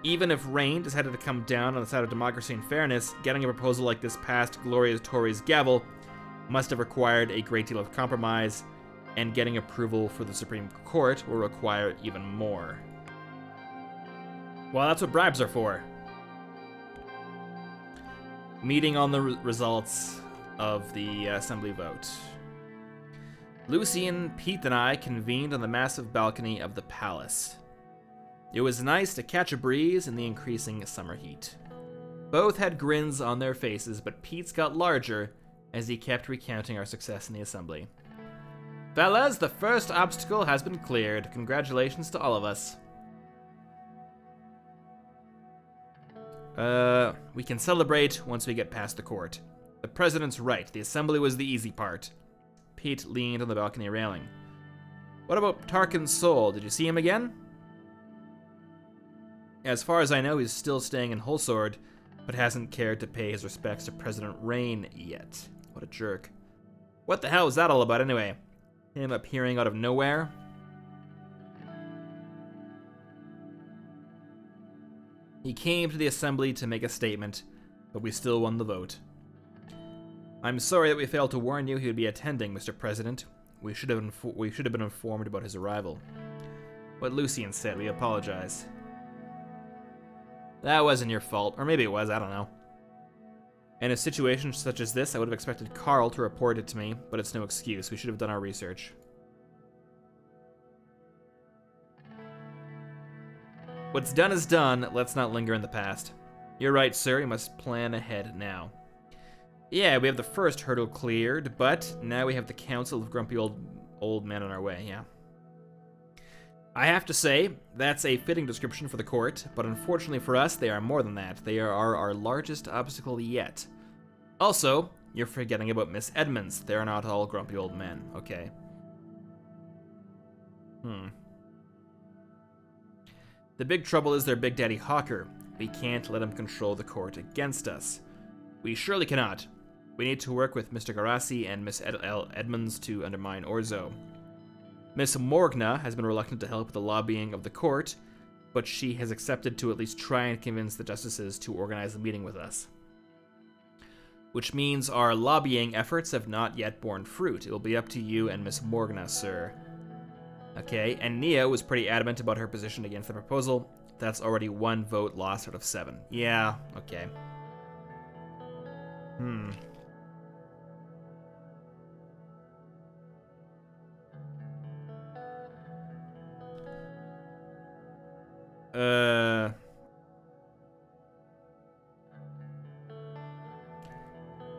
Even if Rain decided to come down on the side of democracy and fairness, getting a proposal like this past Gloria Torre's gavel must have required a great deal of compromise, and getting approval for the Supreme Court will require even more. Well, that's what bribes are for. Meeting on the results of the assembly vote. Lucien, Pete, and I convened on the massive balcony of the palace. It was nice to catch a breeze in the increasing summer heat. Both had grins on their faces, but Pete's got larger as he kept recounting our success in the assembly. Fellas, the first obstacle has been cleared. Congratulations to all of us. We can celebrate once we get past the court. The president's right. The assembly was the easy part. Pete leaned on the balcony railing. What about Tarquin Sol? Did you see him again? As far as I know, he's still staying in Holtsford, but hasn't cared to pay his respects to President Rain yet. What a jerk. What the hell was that all about anyway? Him appearing out of nowhere? He came to the assembly to make a statement, but we still won the vote. I'm sorry that we failed to warn you he would be attending, Mr. President. We should have been informed about his arrival. What Lucien said, we apologize. That wasn't your fault, or maybe it was, I don't know. In a situation such as this, I would have expected Carl to report it to me, but it's no excuse. We should have done our research. What's done is done, let's not linger in the past. You're right, sir, we must plan ahead now. Yeah, we have the first hurdle cleared, but now we have the Council of Grumpy Old Men on our way, yeah. I have to say, that's a fitting description for the court, but unfortunately for us, they are more than that. They are our largest obstacle yet. Also, you're forgetting about Miss Edmonds. They're not all grumpy old men, okay. The big trouble is their Big Daddy Hawker. We can't let him control the court against us. We surely cannot. We need to work with Mr. Garassi and Miss Edmonds to undermine Orzo. Miss Morgana has been reluctant to help with the lobbying of the court, but she has accepted to at least try and convince the justices to organize the meeting with us. Which means our lobbying efforts have not yet borne fruit. It will be up to you and Miss Morgana, sir. Okay, and Nia was pretty adamant about her position against the proposal. That's already one vote lost out of 7. Yeah, okay.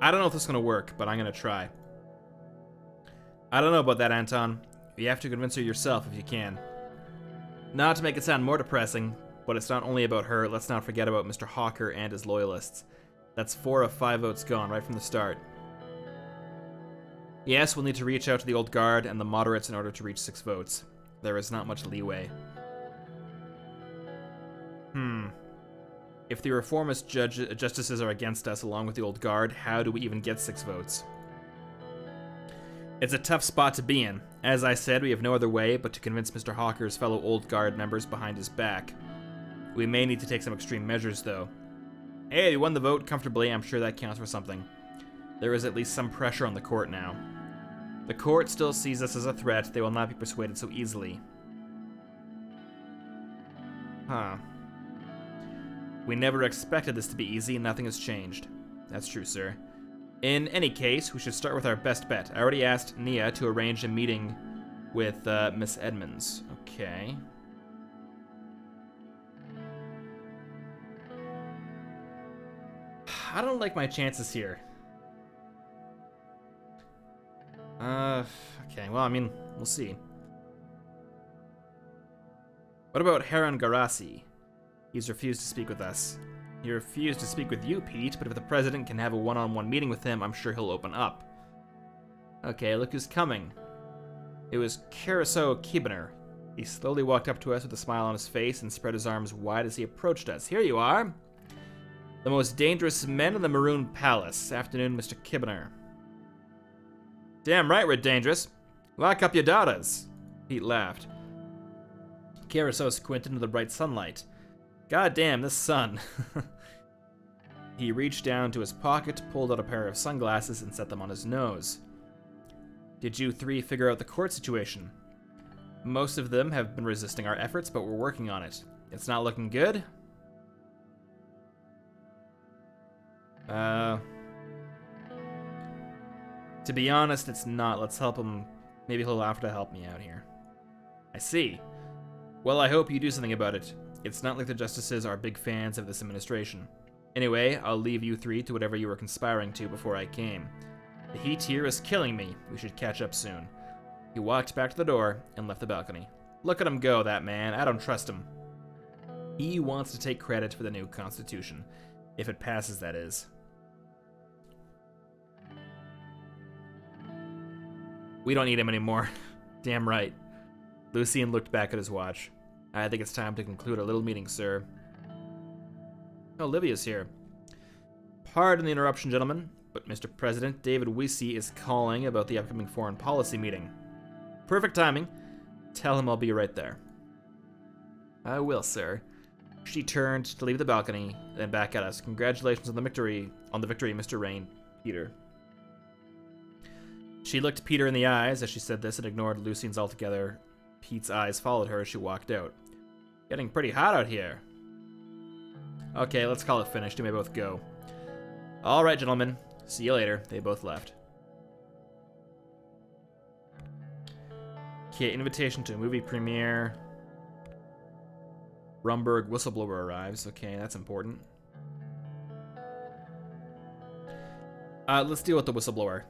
I don't know if this is gonna work, but I'm gonna try. I don't know about that, Anton. You have to convince her yourself if you can. Not to make it sound more depressing, but it's not only about her. Let's not forget about Mr. Hawker and his loyalists. That's 4 of 5 votes gone right from the start. Yes, we'll need to reach out to the old guard and the moderates in order to reach 6 votes. There is not much leeway. If the reformist justices are against us along with the old guard, how do we even get 6 votes? It's a tough spot to be in. As I said, we have no other way but to convince Mr. Hawker's fellow old guard members behind his back. We may need to take some extreme measures, though. Hey, we won the vote comfortably. I'm sure that counts for something. There is at least some pressure on the court now. The court still sees us as a threat. They will not be persuaded so easily. We never expected this to be easy, and nothing has changed. That's true, sir. In any case, we should start with our best bet. I already asked Nia to arrange a meeting with Miss Edmonds. Okay. I don't like my chances here. Okay, well, I mean, we'll see. What about Heron Garassi? He's refused to speak with us. He refused to speak with you, Pete, but if the president can have a one-on-one meeting with him, I'm sure he'll open up. Okay, look who's coming. It was Caruso Kibner. He slowly walked up to us with a smile on his face and spread his arms wide as he approached us. Here you are. The most dangerous men in the Maroon Palace. Afternoon, Mr. Kibner. Damn right we're dangerous. Lock up your daughters. Pete laughed. Caruso squinted into the bright sunlight. God damn, this sun. He reached down to his pocket, pulled out a pair of sunglasses, and set them on his nose. Did you three figure out the court situation? Most of them have been resisting our efforts, but we're working on it. It's not looking good. To be honest, it's not. Let's help him. Maybe he'll offer to help me out here. I see. Well, I hope you do something about it. It's not like the justices are big fans of this administration. Anyway, I'll leave you three to whatever you were conspiring to before I came. The heat here is killing me. We should catch up soon. He walked back to the door and left the balcony. Look at him go, that man. I don't trust him. He wants to take credit for the new constitution. If it passes, that is. We don't need him anymore. Damn right. Lucien looked back at his watch. I think it's time to conclude our little meeting, sir. Olivia's here. Pardon the interruption, gentlemen, but Mr. President, David Weesey is calling about the upcoming foreign policy meeting. Perfect timing. Tell him I'll be right there. I will, sir. She turned to leave the balcony, then back at us. Congratulations on the victory, Mr. Rain, Peter. She looked Peter in the eyes as she said this and ignored Lucien's altogether. Pete's eyes followed her as she walked out. Getting pretty hot out here. Okay, let's call it finished. You may both go. All right, gentlemen. See you later. They both left. Okay, invitation to a movie premiere. Rumburg whistleblower arrives. Okay, that's important. Let's deal with the whistleblower.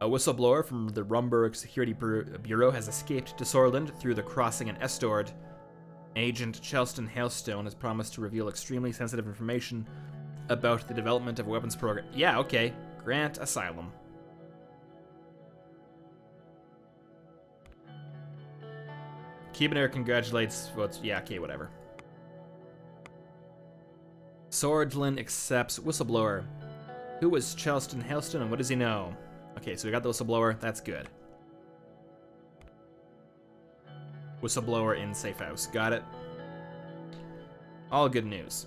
A whistleblower from the Rumburg Security Bureau has escaped to Sordland through the crossing in Estord. Agent Chelston Hailstone has promised to reveal extremely sensitive information about the development of a weapons program. Yeah, okay. Grant asylum. Kibner congratulates... Well, yeah, okay, whatever. Sordland accepts whistleblower. Who is Chelston Hailstone and what does he know? Okay, so we got the whistleblower. That's good. Whistleblower in safe house. Got it. All good news.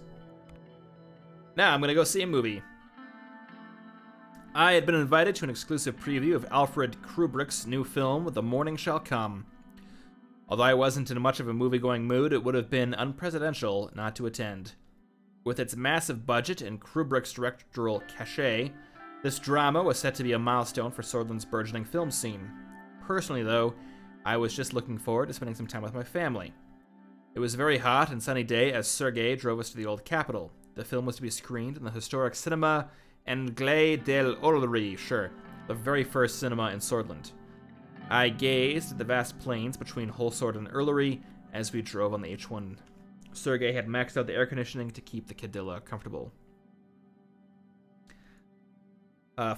Now I'm going to go see a movie. I had been invited to an exclusive preview of Alfred Kubrick's new film, The Morning Shall Come. Although I wasn't in much of a movie-going mood, it would have been unprecedented not to attend. With its massive budget and Kubrick's directorial cachet, this drama was set to be a milestone for Sordland's burgeoning film scene. Personally, though, I was just looking forward to spending some time with my family. It was a very hot and sunny day as Sergei drove us to the old capital. The film was to be screened in the historic cinema Anglais de l'Orlery, sure, the very first cinema in Sordland. I gazed at the vast plains between Holtsford and Orlery as we drove on the H1. Sergei had maxed out the air conditioning to keep the Cadilla comfortable.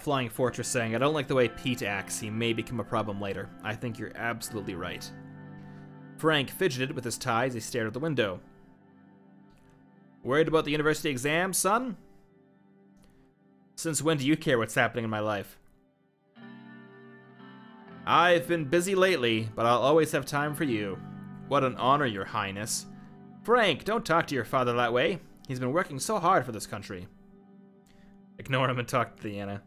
Flying Fortress saying, I don't like the way Pete acts. He may become a problem later. I think you're absolutely right. Frank fidgeted with his tie as he stared at the window. Worried about the university exam, son? Since when do you care what's happening in my life? I've been busy lately, but I'll always have time for you. What an honor, your highness. Frank, don't talk to your father that way. He's been working so hard for this country. Ignore him and talk to Deanna.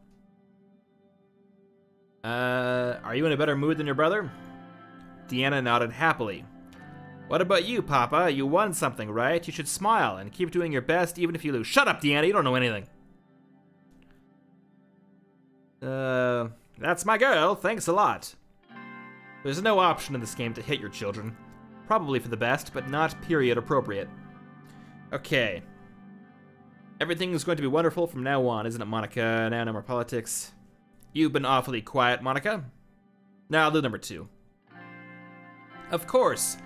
Are you in a better mood than your brother? Deanna nodded happily. What about you, Papa? You won something, right? You should smile and keep doing your best even if you lose. Shut up, Deanna! You don't know anything. That's my girl. Thanks a lot. There's no option in this game to hit your children. Probably for the best, but not period appropriate. Okay. Everything is going to be wonderful from now on, isn't it, Monica? Now no more politics. You've been awfully quiet, Monica. Now I'll do number two. Of course.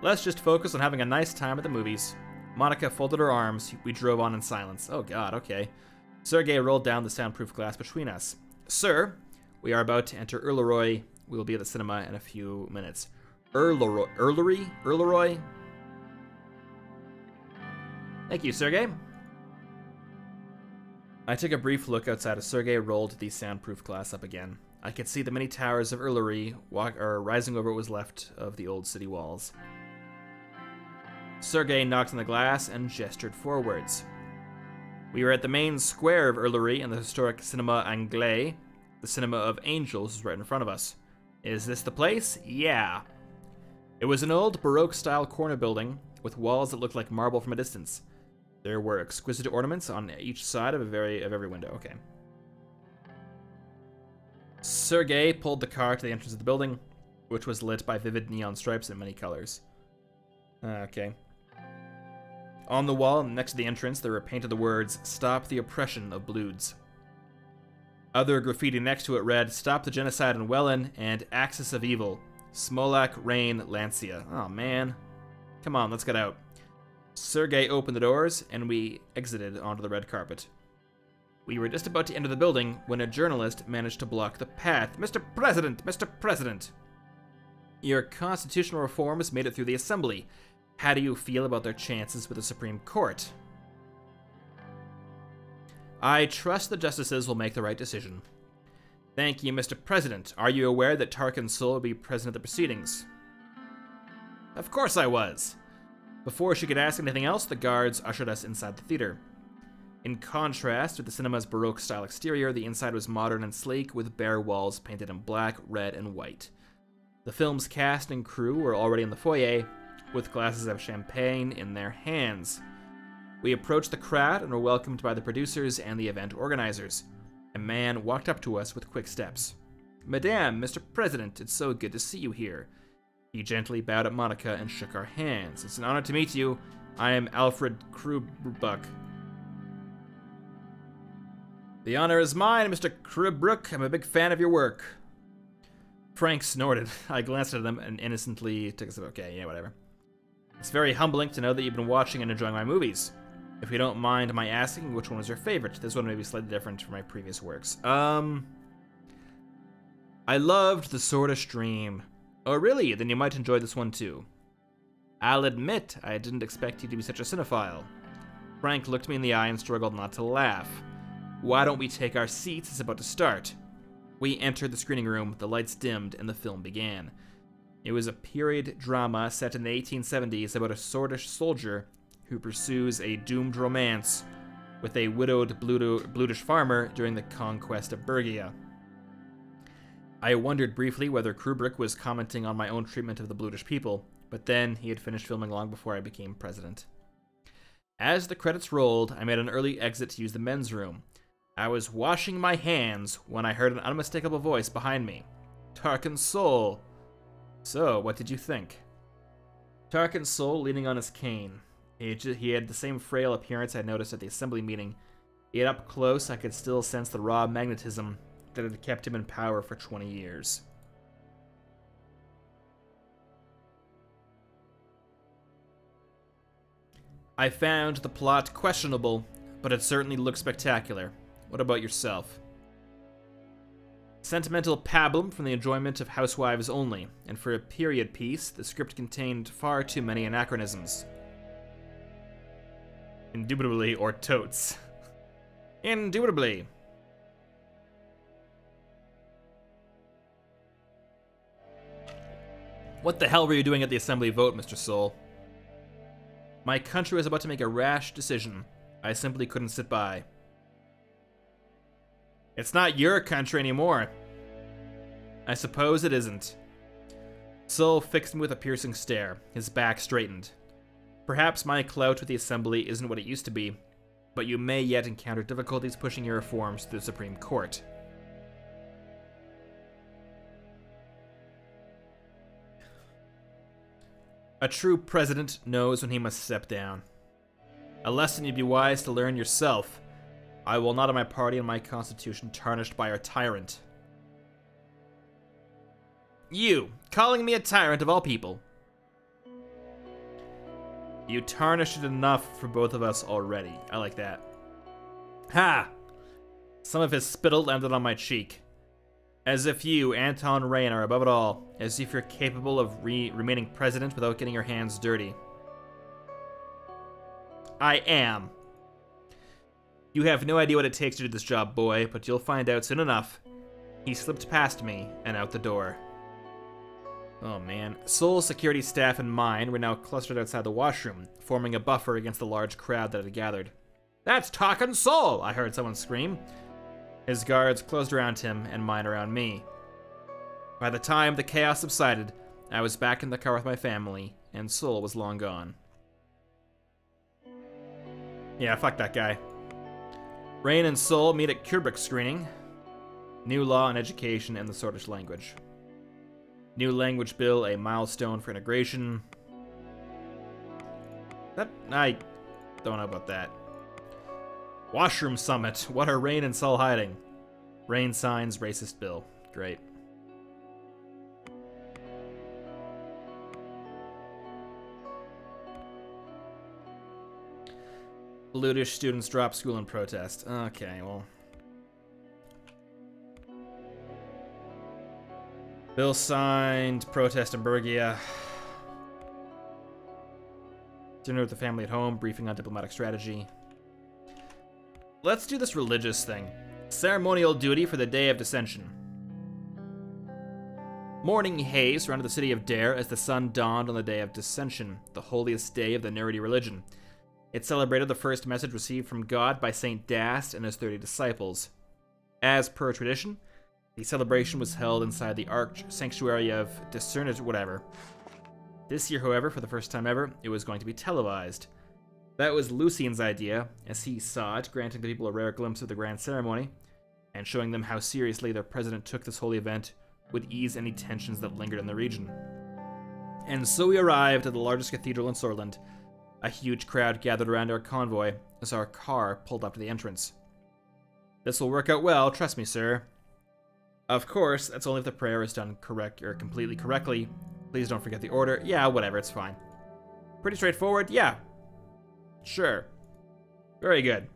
Let's just focus on having a nice time at the movies. Monica folded her arms. We drove on in silence. Oh god, okay. Sergei rolled down the soundproof glass between us. Sir, we are about to enter Orlery. We will be at the cinema in a few minutes. Orlery? Thank you, Sergei. I took a brief look outside as Sergei rolled the soundproof glass up again. I could see the many towers of Orlery rising over what was left of the old city walls. Sergei knocked on the glass and gestured forwards. We were at the main square of Orlery and the historic Cinema Anglais. The Cinema of Angels is right in front of us. Is this the place? Yeah. It was an old Baroque-style corner building with walls that looked like marble from a distance. There were exquisite ornaments on each side of every window. Okay. Sergei pulled the car to the entrance of the building, which was lit by vivid neon stripes in many colors. Okay. On the wall next to the entrance, there were painted the words, Stop the Oppression of Bludes. Other graffiti next to it read, Stop the Genocide in Wehlen and Axis of Evil. Smolak, Rain, Lancia. Oh, man. Come on, let's get out. Sergei opened the doors, and we exited onto the red carpet. We were just about to enter the building when a journalist managed to block the path. Mr. President! Mr. President! Your constitutional reforms made it through the assembly. How do you feel about their chances with the Supreme Court? I trust the justices will make the right decision. Thank you, Mr. President. Are you aware that Tarquin Sol will be present at the proceedings? Of course I was. Before she could ask anything else, the guards ushered us inside the theater. In contrast with the cinema's Baroque-style exterior, the inside was modern and sleek, with bare walls painted in black, red, and white. The film's cast and crew were already in the foyer, with glasses of champagne in their hands. We approached the crowd and were welcomed by the producers and the event organizers. A man walked up to us with quick steps. Madame, Mr. President, it's so good to see you here. He gently bowed at Monica and shook our hands. It's an honor to meet you. I am Alfred Kubrick. The honor is mine, Mr. Kubrick. I'm a big fan of your work. Frank snorted. I glanced at him and innocently took a sip. Okay, yeah, whatever. It's very humbling to know that you've been watching and enjoying my movies. If you don't mind my asking, which one was your favorite? This one may be slightly different from my previous works. I loved The Swordfish Dream. Oh, really? Then you might enjoy this one, too. I'll admit, I didn't expect you to be such a cinephile. Frank looked me in the eye and struggled not to laugh. Why don't we take our seats? It's about to start. We entered the screening room, the lights dimmed, and the film began. It was a period drama set in the 1870s about a Swedish soldier who pursues a doomed romance with a widowed Bludish farmer during the conquest of Bergia. I wondered briefly whether Kubrick was commenting on my own treatment of the Bludish people, but then he had finished filming long before I became president. As the credits rolled, I made an early exit to use the men's room. I was washing my hands when I heard an unmistakable voice behind me. Tarquin Sol. So, what did you think? Tarquin Sol leaning on his cane. He had the same frail appearance I noticed at the assembly meeting, yet up close I could still sense the raw magnetism that had kept him in power for 20 years. I found the plot questionable, but it certainly looked spectacular. What about yourself? Sentimental pablum from the enjoyment of housewives only, and for a period piece, the script contained far too many anachronisms. Indubitably, or totes. Indubitably. What the hell were you doing at the assembly vote, Mr. Sol? My country was about to make a rash decision. I simply couldn't sit by. It's not your country anymore. I suppose it isn't. Sol fixed me with a piercing stare, his back straightened. Perhaps my clout with the assembly isn't what it used to be, but you may yet encounter difficulties pushing your reforms to the Supreme Court. A true president knows when he must step down. A lesson you'd be wise to learn yourself. I will not have my party and my constitution tarnished by our tyrant. You, calling me a tyrant of all people. You tarnished it enough for both of us already. I like that. Ha! Some of his spittle landed on my cheek. As if you, Anton Rain, are above it all. As if you're capable of remaining president without getting your hands dirty. I am. You have no idea what it takes to do this job, boy, but you'll find out soon enough. He slipped past me and out the door. Oh man. Sol's security staff and mine were now clustered outside the washroom, forming a buffer against the large crowd that had gathered. That's Tarquin Sol! I heard someone scream. His guards closed around him and mine around me. By the time the chaos subsided, I was back in the car with my family, and Sol was long gone. Yeah, fuck that guy. Rain and Sol meet at Kubrick's screening. New law on education and the Swedish language. New language bill, a milestone for integration. That, I don't know about that. Washroom summit. What are Rain and Sol hiding? Rain signs racist bill. Great. Bludish students drop school in protest. Okay, well. Bill signed. Protest in Bergia. Dinner with the family at home. Briefing on diplomatic strategy. Let's do this religious thing. Ceremonial duty for the Day of Dissension. Morning haze surrounded the city of Dare as the sun dawned on the Day of Dissension, the holiest day of the Nerdy religion. It celebrated the first message received from God by St. Dast and his 30 disciples. As per tradition, the celebration was held inside the arch sanctuary of Discerners, whatever. This year, however, for the first time ever, it was going to be televised. That was Lucien's idea, as he saw it, granting the people a rare glimpse of the grand ceremony, and showing them how seriously their president took this holy event would ease any tensions that lingered in the region. And so we arrived at the largest cathedral in Sordland. A huge crowd gathered around our convoy as our car pulled up to the entrance. This will work out well, trust me, sir. Of course, that's only if the prayer is done completely correctly. Please don't forget the order. Yeah, whatever, it's fine. Pretty straightforward, yeah. Sure. Very good.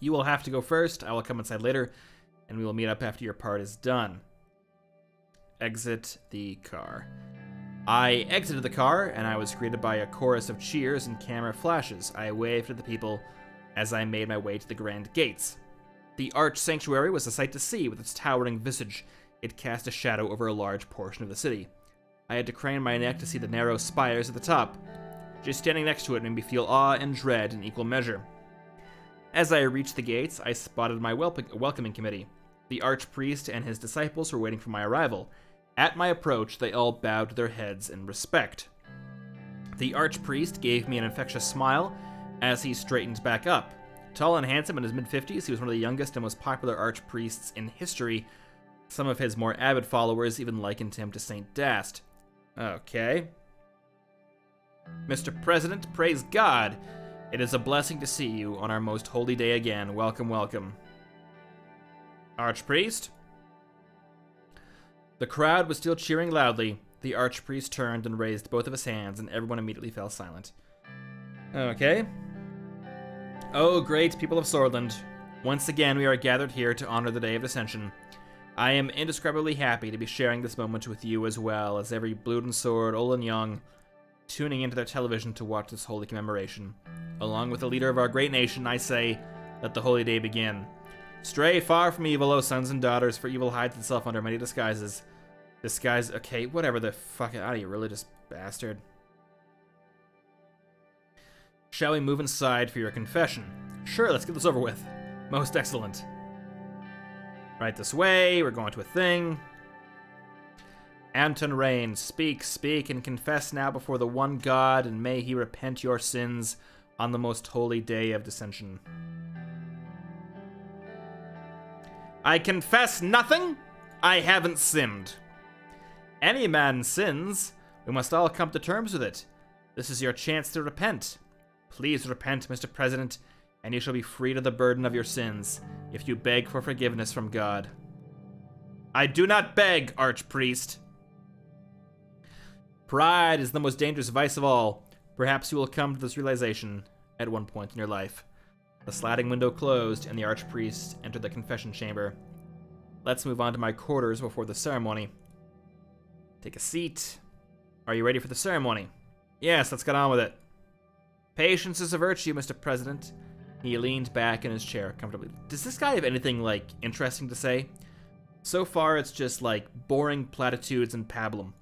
You will have to go first. I will come inside later, and we will meet up after your part is done. Exit the car. I exited the car, and I was greeted by a chorus of cheers and camera flashes. I waved at the people as I made my way to the grand gates. The arch sanctuary was a sight to see with its towering visage. It cast a shadow over a large portion of the city. I had to crane my neck to see the narrow spires at the top. Just standing next to it made me feel awe and dread in equal measure. As I reached the gates, I spotted my welcoming committee. The Archpriest and his disciples were waiting for my arrival. At my approach, they all bowed their heads in respect. The Archpriest gave me an infectious smile as he straightened back up. Tall and handsome in his mid-50s, he was one of the youngest and most popular Archpriests in history. Some of his more avid followers even likened him to Saint Dast. Okay. Mr. President, praise God! It is a blessing to see you on our most holy day again. Welcome, welcome. Archpriest? The crowd was still cheering loudly. The Archpriest turned and raised both of his hands, and everyone immediately fell silent. Okay. Oh, great people of Sordland. Once again, we are gathered here to honor the Day of Dissension. I am indescribably happy to be sharing this moment with you as well as every Bludensword, old and young, tuning into their television to watch this holy commemoration. Along with the leader of our great nation, I say, let the holy day begin. Stray far from evil, O sons and daughters, for evil hides itself under many disguises. Okay, whatever the fuck, are you religious bastard? Shall we move inside for your confession? Sure, let's get this over with. Most excellent. Right this way, we're going to a thing. Anton Rain, speak, speak, and confess now before the one God, and may he repent your sins on the most holy day of dissension. I confess nothing. I haven't sinned. Any man sins. We must all come to terms with it. This is your chance to repent. Please repent, Mr. President, and you shall be freed of the burden of your sins if you beg for forgiveness from God. I do not beg, Archpriest. Pride is the most dangerous vice of all. Perhaps you will come to this realization at one point in your life. The sliding window closed, and the Archpriest entered the confession chamber. Let's move on to my quarters before the ceremony. Take a seat. Are you ready for the ceremony? Yes, let's get on with it. Patience is a virtue, Mr. President. He leaned back in his chair comfortably. Does this guy have anything, like, interesting to say? So far, it's just, like, boring platitudes and pablum.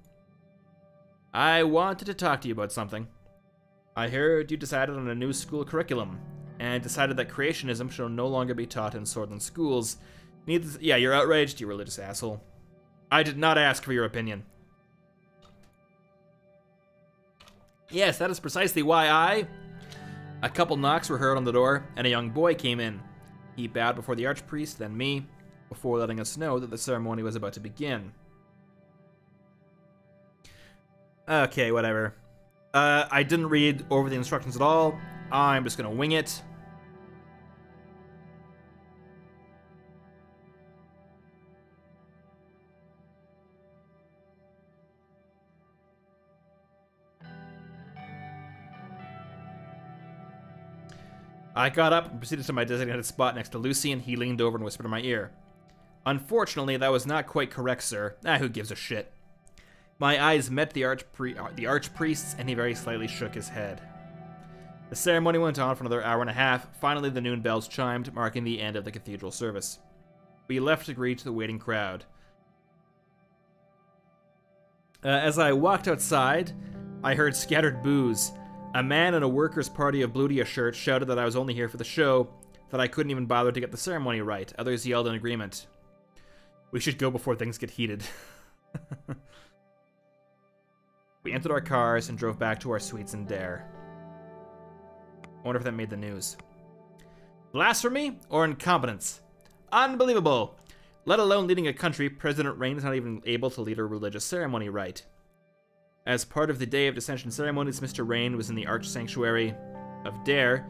I wanted to talk to you about something. I heard you decided on a new school curriculum, and decided that creationism should no longer be taught in Sordland schools. Yeah, you're outraged, you religious asshole. I did not ask for your opinion. Yes, that is precisely why I... A couple knocks were heard on the door, and a young boy came in. He bowed before the Archpriest, then me, before letting us know that the ceremony was about to begin. Okay, whatever. I didn't read over the instructions at all. I'm just gonna wing it. I got up and proceeded to my designated spot next to Lucien. He leaned over and whispered in my ear. Unfortunately, that was not quite correct, sir. Ah, who gives a shit? My eyes met the Archpriest's, and he very slightly shook his head. The ceremony went on for another hour and a half. Finally, the noon bells chimed, marking the end of the cathedral service. We left to greet the waiting crowd. As I walked outside, I heard scattered boos. A man in a workers' party of Bludish shirt shouted that I was only here for the show, that I couldn't even bother to get the ceremony right. Others yelled in agreement. We should go before things get heated. We entered our cars and drove back to our suites in Dare. I wonder if that made the news. Blasphemy or incompetence? Unbelievable! Let alone leading a country, President Rain is not even able to lead a religious ceremony right. As part of the Day of Dissension ceremonies, Mr. Rain was in the Arch Sanctuary of Dare.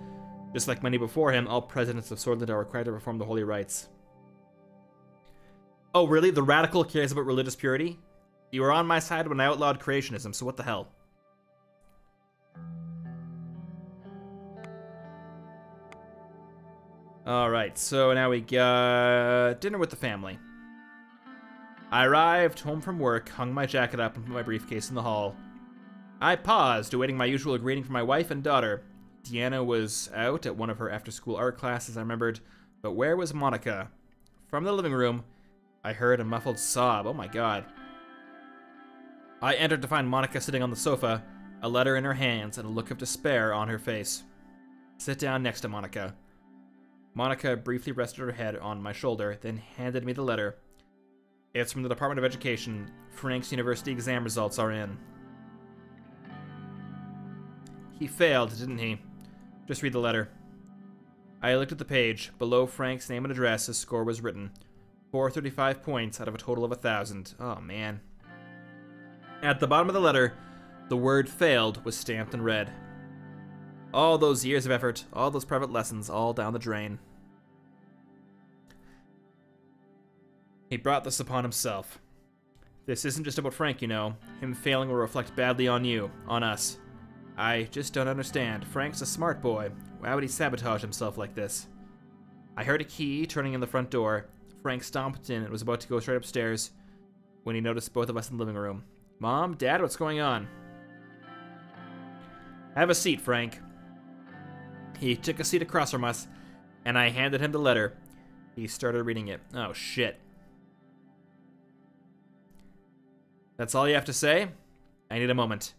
Just like many before him, all presidents of Sordland are required to perform the holy rites. Oh, really? The radical cares about religious purity? You were on my side when I outlawed creationism, so what the hell? Alright, so now we got dinner with the family. I arrived home from work, hung my jacket up, and put my briefcase in the hall. I paused, awaiting my usual greeting from my wife and daughter. Deanna was out at one of her after-school art classes, I remembered, but where was Monica? From the living room, I heard a muffled sob. Oh my god. I entered to find Monica sitting on the sofa, a letter in her hands and a look of despair on her face. Sit down next to Monica. Monica briefly rested her head on my shoulder, then handed me the letter. It's from the Department of Education. Frank's university exam results are in. He failed, didn't he? Just read the letter. I looked at the page. Below Frank's name and address, his score was written. 435 points out of a total of 1,000. Oh, man. At the bottom of the letter, the word failed was stamped in red. All those years of effort, all those private lessons, all down the drain. He brought this upon himself. This isn't just about Frank, you know. Him failing will reflect badly on you, on us. I just don't understand. Frank's a smart boy. Why would he sabotage himself like this? I heard a key turning in the front door. Frank stomped in and was about to go straight upstairs when he noticed both of us in the living room. Mom, Dad, what's going on? Have a seat, Frank. He took a seat across from us, and I handed him the letter. He started reading it. Oh, shit. That's all you have to say? I need a moment.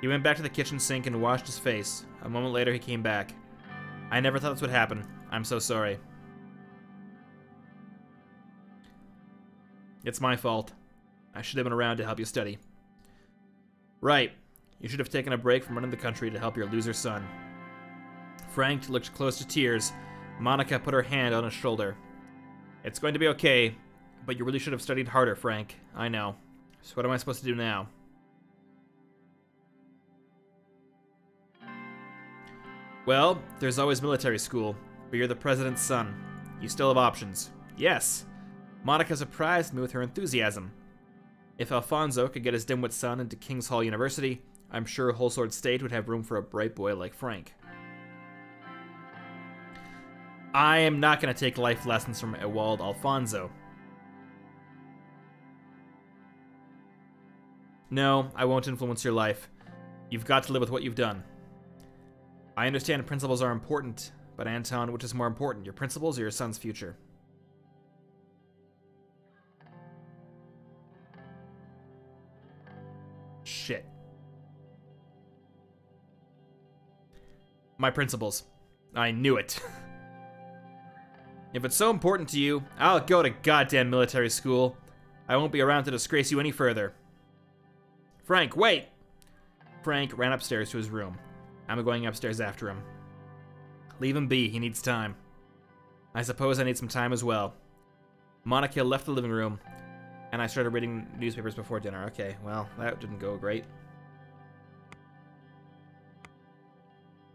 He went back to the kitchen sink and washed his face. A moment later, he came back. I never thought this would happen. I'm so sorry. It's my fault. I should have been around to help you study. Right. You should have taken a break from running the country to help your loser son. Frank looked close to tears. Monica put her hand on his shoulder. It's going to be okay, but you really should have studied harder, Frank. I know. So what am I supposed to do now? Well, there's always military school, but you're the president's son. You still have options. Yes. Monica surprised me with her enthusiasm. If Alfonso could get his dimwit son into King's Hall University, I'm sure Holtsford State would have room for a bright boy like Frank. I am not going to take life lessons from Ewald Alfonso. No, I won't influence your life. You've got to live with what you've done. I understand principles are important, but Anton, which is more important, your principles or your son's future? Shit. My principles. I knew it. If it's so important to you, I'll go to goddamn military school. I won't be around to disgrace you any further. Frank, wait! Frank ran upstairs to his room. I'm going upstairs after him. Leave him be, he needs time. I suppose I need some time as well. Monica left the living room, and I started reading newspapers before dinner. Okay, well, that didn't go great.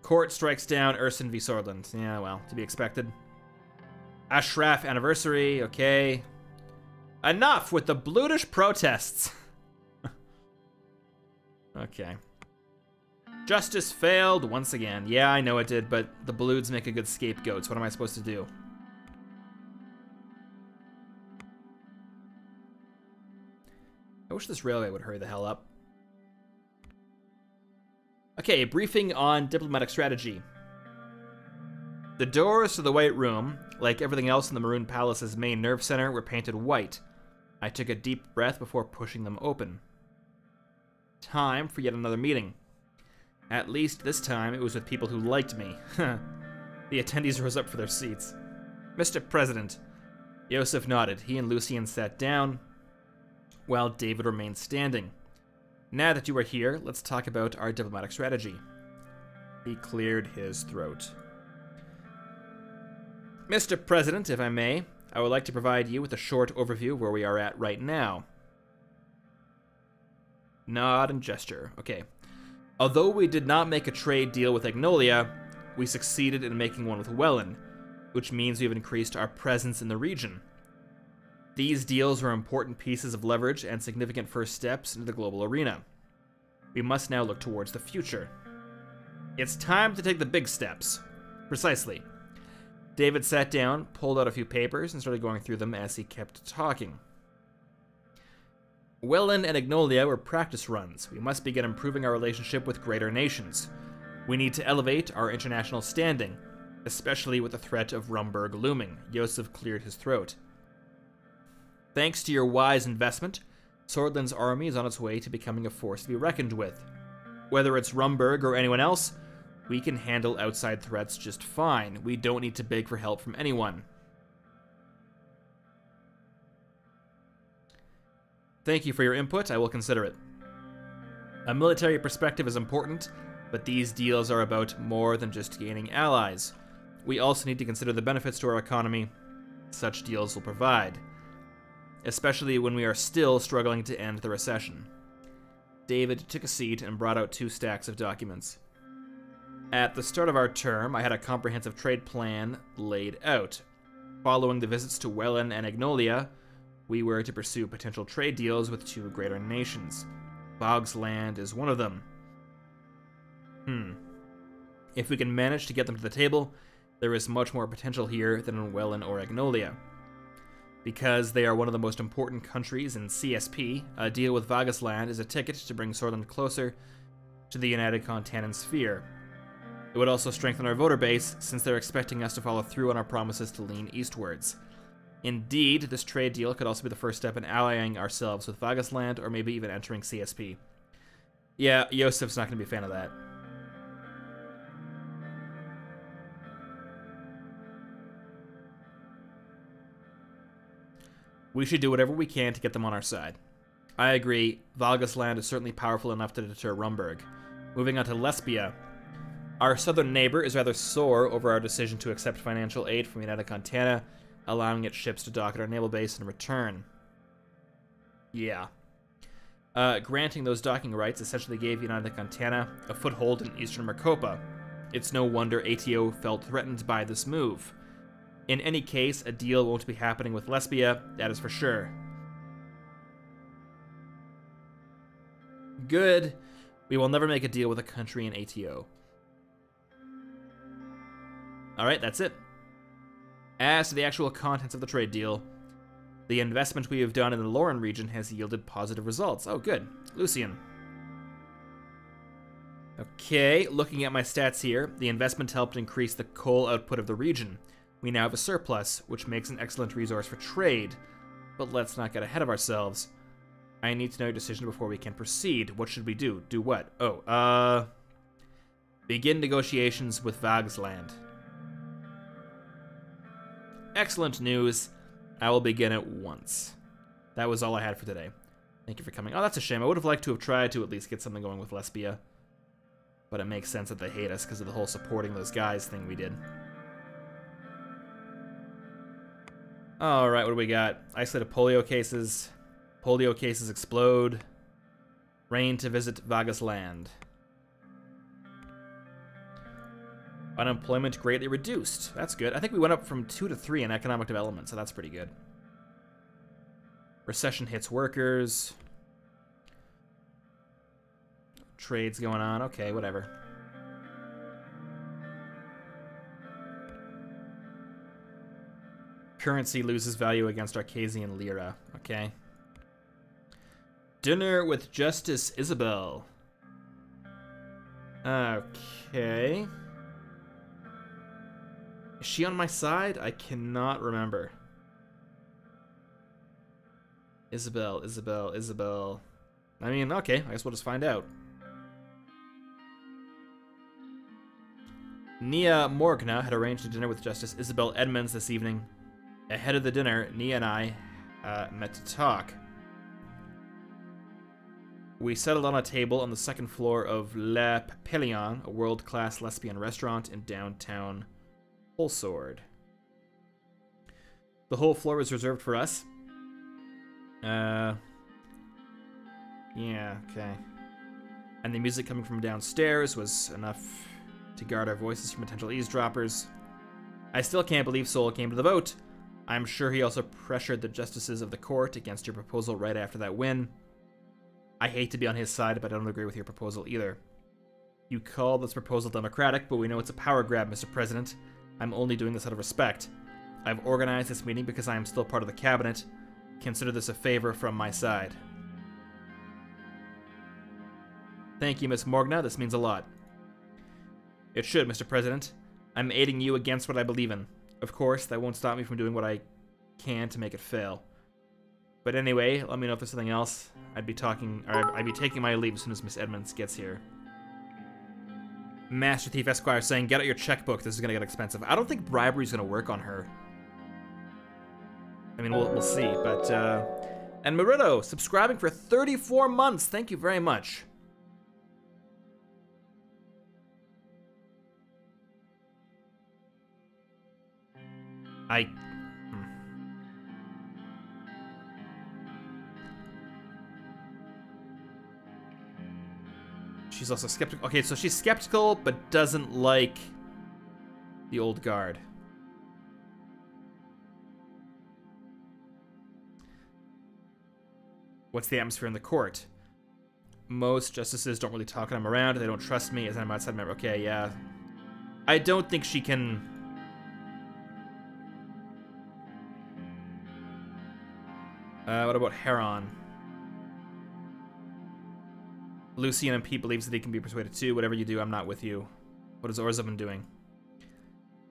Court strikes down Ursin v. Sordland. Yeah, well, to be expected. Ashraf anniversary, okay. Enough with the Bludish protests! Okay. Justice failed once again. Yeah, I know it did, but the Bludes make a good scapegoats. What am I supposed to do? I wish this railway would hurry the hell up. Okay, a briefing on diplomatic strategy. The doors to the White Room, like everything else in the Maroon Palace's main nerve center, were painted white. I took a deep breath before pushing them open. Time for yet another meeting. At least this time it was with people who liked me. The attendees rose up for their seats. Mr. President. Yosef nodded. He and Lucien sat down, while David remained standing. Now that you are here, let's talk about our diplomatic strategy. He cleared his throat. Mr. President, if I may, I would like to provide you with a short overview of where we are at right now. Nod and gesture. Okay. Although we did not make a trade deal with Agnolia, we succeeded in making one with Wehlen, which means we have increased our presence in the region. These deals were important pieces of leverage and significant first steps into the global arena. We must now look towards the future. It's time to take the big steps. Precisely. David sat down, pulled out a few papers, and started going through them as he kept talking. Welland and Agnolia were practice runs. We must begin improving our relationship with greater nations. We need to elevate our international standing, especially with the threat of Rumburg looming. Yosef cleared his throat. Thanks to your wise investment, Sordland's army is on its way to becoming a force to be reckoned with. Whether it's Rumburg or anyone else, we can handle outside threats just fine. We don't need to beg for help from anyone. Thank you for your input. I will consider it. A military perspective is important, but these deals are about more than just gaining allies. We also need to consider the benefits to our economy such deals will provide, especially when we are still struggling to end the recession. David took a seat and brought out two stacks of documents. At the start of our term, I had a comprehensive trade plan laid out. Following the visits to Wehlen and Agnolia, we were to pursue potential trade deals with two greater nations. Bog's Land is one of them. If we can manage to get them to the table, there is much more potential here than in Wehlen or Agnolia. Because they are one of the most important countries in CSP, a deal with Vagasland is a ticket to bring Sordland closer to the United Continent sphere. It would also strengthen our voter base, since they're expecting us to follow through on our promises to lean eastwards. Indeed, this trade deal could also be the first step in allying ourselves with Vagasland, or maybe even entering CSP. Yeah, Yosef's not going to be a fan of that. We should do whatever we can to get them on our side. I agree, Valgasland is certainly powerful enough to deter Rumburg. Moving on to Lesbia. Our southern neighbor is rather sore over our decision to accept financial aid from United Continent, allowing its ships to dock at our naval base in return. Yeah. Granting those docking rights essentially gave United Continent a foothold in eastern Mercopa. It's no wonder ATO felt threatened by this move. In any case, a deal won't be happening with Lesbia, that is for sure. Good. We will never make a deal with a country in ATO. Alright, that's it. As to the actual contents of the trade deal, the investment we have done in the Lauren region has yielded positive results. Oh, good. Lucien. Okay, looking at my stats here, the investment helped increase the coal output of the region. We now have a surplus, which makes an excellent resource for trade. But let's not get ahead of ourselves. I need to know your decision before we can proceed. What should we do? Do what? Oh, begin negotiations with Vagasland. Excellent news. I will begin at once. That was all I had for today. Thank you for coming. Oh, that's a shame. I would have liked to have tried to at least get something going with Lesbia. But it makes sense that they hate us because of the whole supporting those guys thing we did. Alright, what do we got? Isolated polio cases. Polio cases explode. Rain to visit Vagasland. Unemployment greatly reduced. That's good. I think we went up from 2 to 3 in economic development, so that's pretty good. Recession hits workers. Trade's going on. Okay, whatever. Currency loses value against Arcasian lira. Okay. Dinner with Justice Isabel. Okay. Is she on my side? I cannot remember. Isabel. I mean, okay. I guess we'll just find out. Nia Morgana had arranged a dinner with Justice Isabel Edmonds this evening. Ahead of the dinner, Nia and I met to talk. We settled on a table on the second floor of Le Papillon, a world-class lesbian restaurant in downtown Holtsford. The whole floor was reserved for us. Yeah, okay. And the music coming from downstairs was enough to guard our voices from potential eavesdroppers. I still can't believe Sol came to the vote. I'm sure he also pressured the justices of the court against your proposal right after that win. I hate to be on his side, but I don't agree with your proposal either. You call this proposal democratic, but we know it's a power grab, Mr. President. I'm only doing this out of respect. I've organized this meeting because I am still part of the cabinet. Consider this a favor from my side. Thank you, Miss Morgana. This means a lot. It should, Mr. President. I'm aiding you against what I believe in. Of course, that won't stop me from doing what I can to make it fail. But anyway, let me know if there's something else. I'd be taking my leave as soon as Miss Edmonds gets here. Master Thief Esquire saying, get out your checkbook. This is gonna get expensive. I don't think bribery's gonna work on her. I mean, we'll see, but, and Marito, subscribing for 34 months. Thank you very much. She's also skeptical. Okay, so she's skeptical, but doesn't like the old guard. What's the atmosphere in the court? Most justices don't really talk when I'm around. They don't trust me as I'm outside member. Okay, yeah. I don't think she can... what about Heron? Lucien and Pete believes that he can be persuaded too. Whatever you do, I'm not with you. What is Orzovan doing?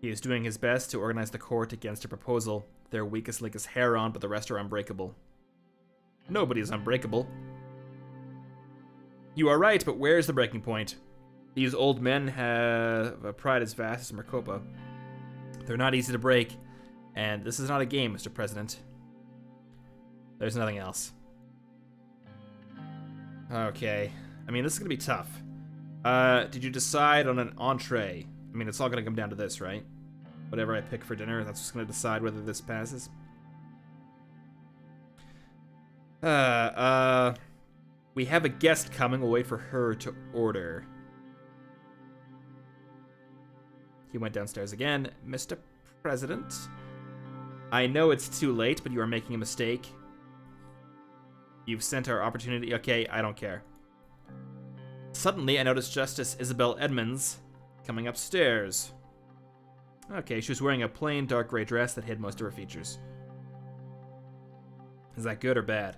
He is doing his best to organize the court against a proposal. Their weakest link is Heron, but the rest are unbreakable. Nobody is unbreakable. You are right, but where is the breaking point? These old men have a pride as vast as Mercopa. They're not easy to break, and this is not a game, Mr. President. There's nothing else. Okay. I mean, this is gonna be tough. Did you decide on an entree? I mean, it's all gonna come down to this, right? Whatever I pick for dinner, that's what's gonna decide whether this passes. We have a guest coming. We'll wait for her to order. He went downstairs again. Mr. President, I know it's too late, but you are making a mistake. You've sent our opportunity. Okay, I don't care. Suddenly, I noticed Justice Isabel Edmonds coming upstairs. Okay, she was wearing a plain dark gray dress that hid most of her features. Is that good or bad?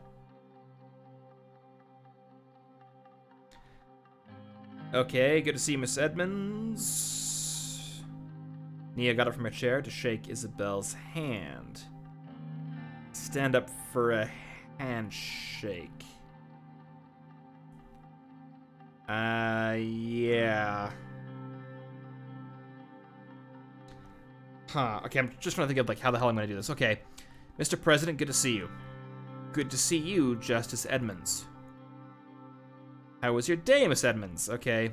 Okay, good to see you, Miss Edmonds. Nia got up from her chair to shake Isabel's hand. Stand up for a handshake. Yeah. Huh, okay, I'm just trying to think of, like, how the hell I'm gonna do this. Okay, Mr. President, good to see you. Good to see you, Justice Edmonds. How was your day, Miss Edmonds? Okay.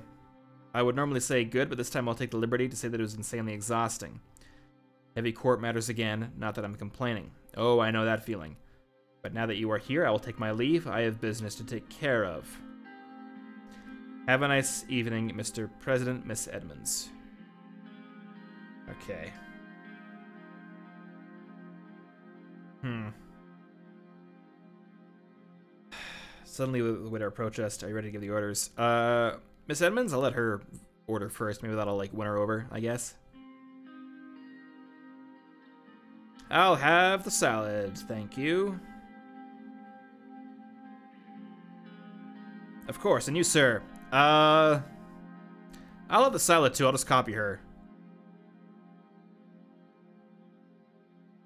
I would normally say good, but this time I'll take the liberty to say that it was insanely exhausting. Heavy court matters again, not that I'm complaining. Oh, I know that feeling. But now that you are here, I will take my leave. I have business to take care of. Have a nice evening, Mr. President, Miss Edmonds. Okay. Suddenly, the waiter approached us. Are you ready to give the orders? Miss Edmonds? I'll let her order first. Maybe that'll, like, win her over, I guess. I'll have the salad, thank you. Of course, and you, sir. I'll have the salad, too. I'll just copy her.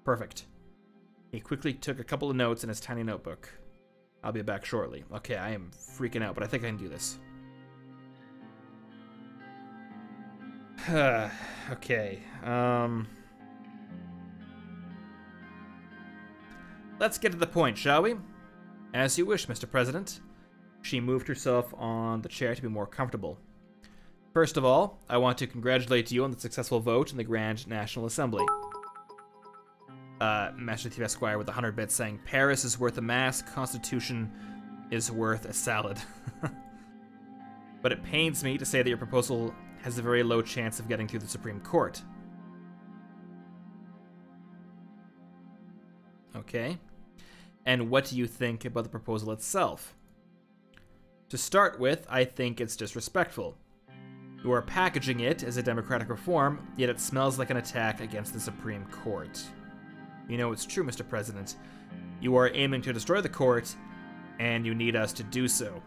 Perfect. He quickly took a couple of notes in his tiny notebook. I'll be back shortly. Okay, I am freaking out, but I think I can do this. Okay. Let's get to the point, shall we? As you wish, Mr. President. She moved herself on the chair to be more comfortable. First of all, I want to congratulate you on the successful vote in the Grand National Assembly. Master Thief Esquire with 100 bits saying, Paris is worth a mass constitution is worth a salad. But it pains me to say that your proposal has a very low chance of getting through the Supreme Court. Okay. And what do you think about the proposal itself? To start with, I think it's disrespectful. You are packaging it as a democratic reform, yet it smells like an attack against the Supreme Court. You know it's true, Mr. President. You are aiming to destroy the court, and you need us to do so.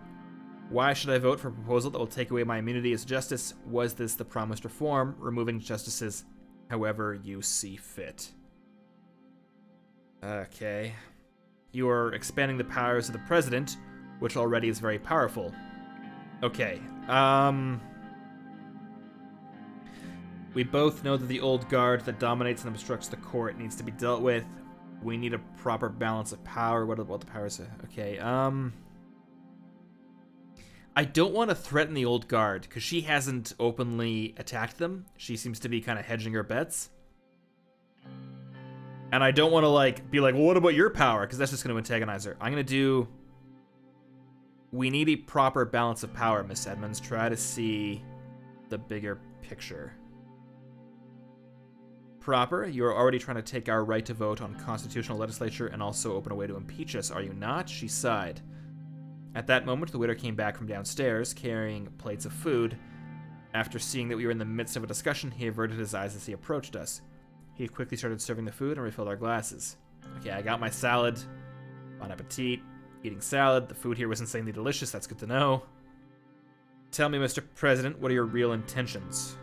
Why should I vote for a proposal that will take away my immunity as justice? Was this the promised reform, removing justices however you see fit? Okay. You are expanding the powers of the president, which already is very powerful. Okay, we both know that the old guard that dominates and obstructs the court needs to be dealt with. We need a proper balance of power. What about the powers? Okay, I don't want to threaten the old guard, because she hasn't openly attacked them. She seems to be kind of hedging her bets. And I don't want to, like, be like, well, what about your power? Because that's just going to antagonize her. I'm going to do... We need a proper balance of power, Miss Edmonds. Try to see the bigger picture. Proper? You are already trying to take our right to vote on constitutional legislature and also open a way to impeach us, are you not? She sighed. At that moment, the waiter came back from downstairs, carrying plates of food. After seeing that we were in the midst of a discussion, he averted his eyes as he approached us. He quickly started serving the food and refilled our glasses. Okay, I got my salad. Bon appetit. Eating salad. The food here was insanely delicious. That's good to know. Tell me, Mr. President, what are your real intentions?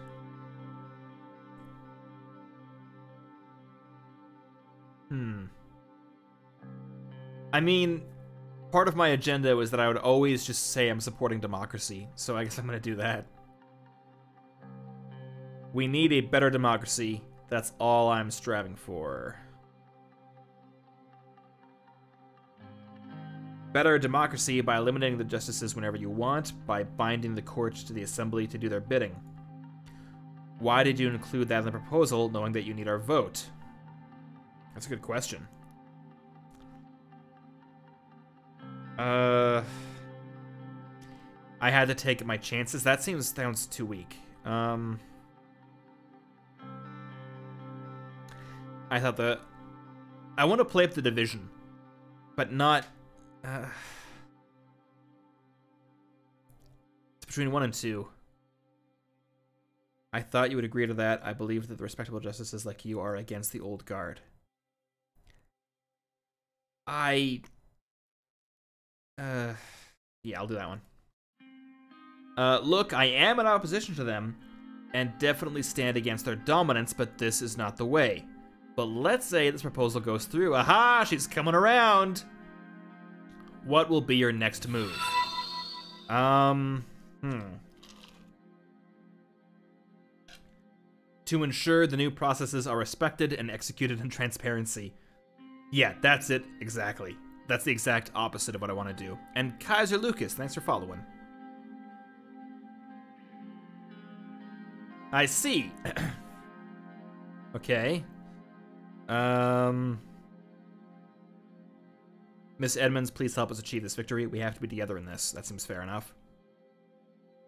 I mean, part of my agenda was that I would always just say I'm supporting democracy, so I guess I'm going to do that. We need a better democracy. That's all I'm striving for. Better democracy by eliminating the justices whenever you want, by binding the courts to the assembly to do their bidding. Why did you include that in the proposal, knowing that you need our vote? That's a good question. I had to take my chances. That sounds too weak. I thought the... I want to play up the division, but not... It's between 1 and 2. I thought you would agree to that. I believe that the respectable justices like you are against the old guard. Yeah, I'll do that one. Look, I am in opposition to them, and definitely stand against their dominance, but this is not the way. But let's say this proposal goes through. Aha! She's coming around! What will be your next move? To ensure the new processes are respected and executed in transparency. Yeah, that's it. Exactly. That's the exact opposite of what I want to do. And Kaiser Lucas, thanks for following. I see. Okay. Miss Edmonds, please help us achieve this victory. We have to be together in this. That seems fair enough.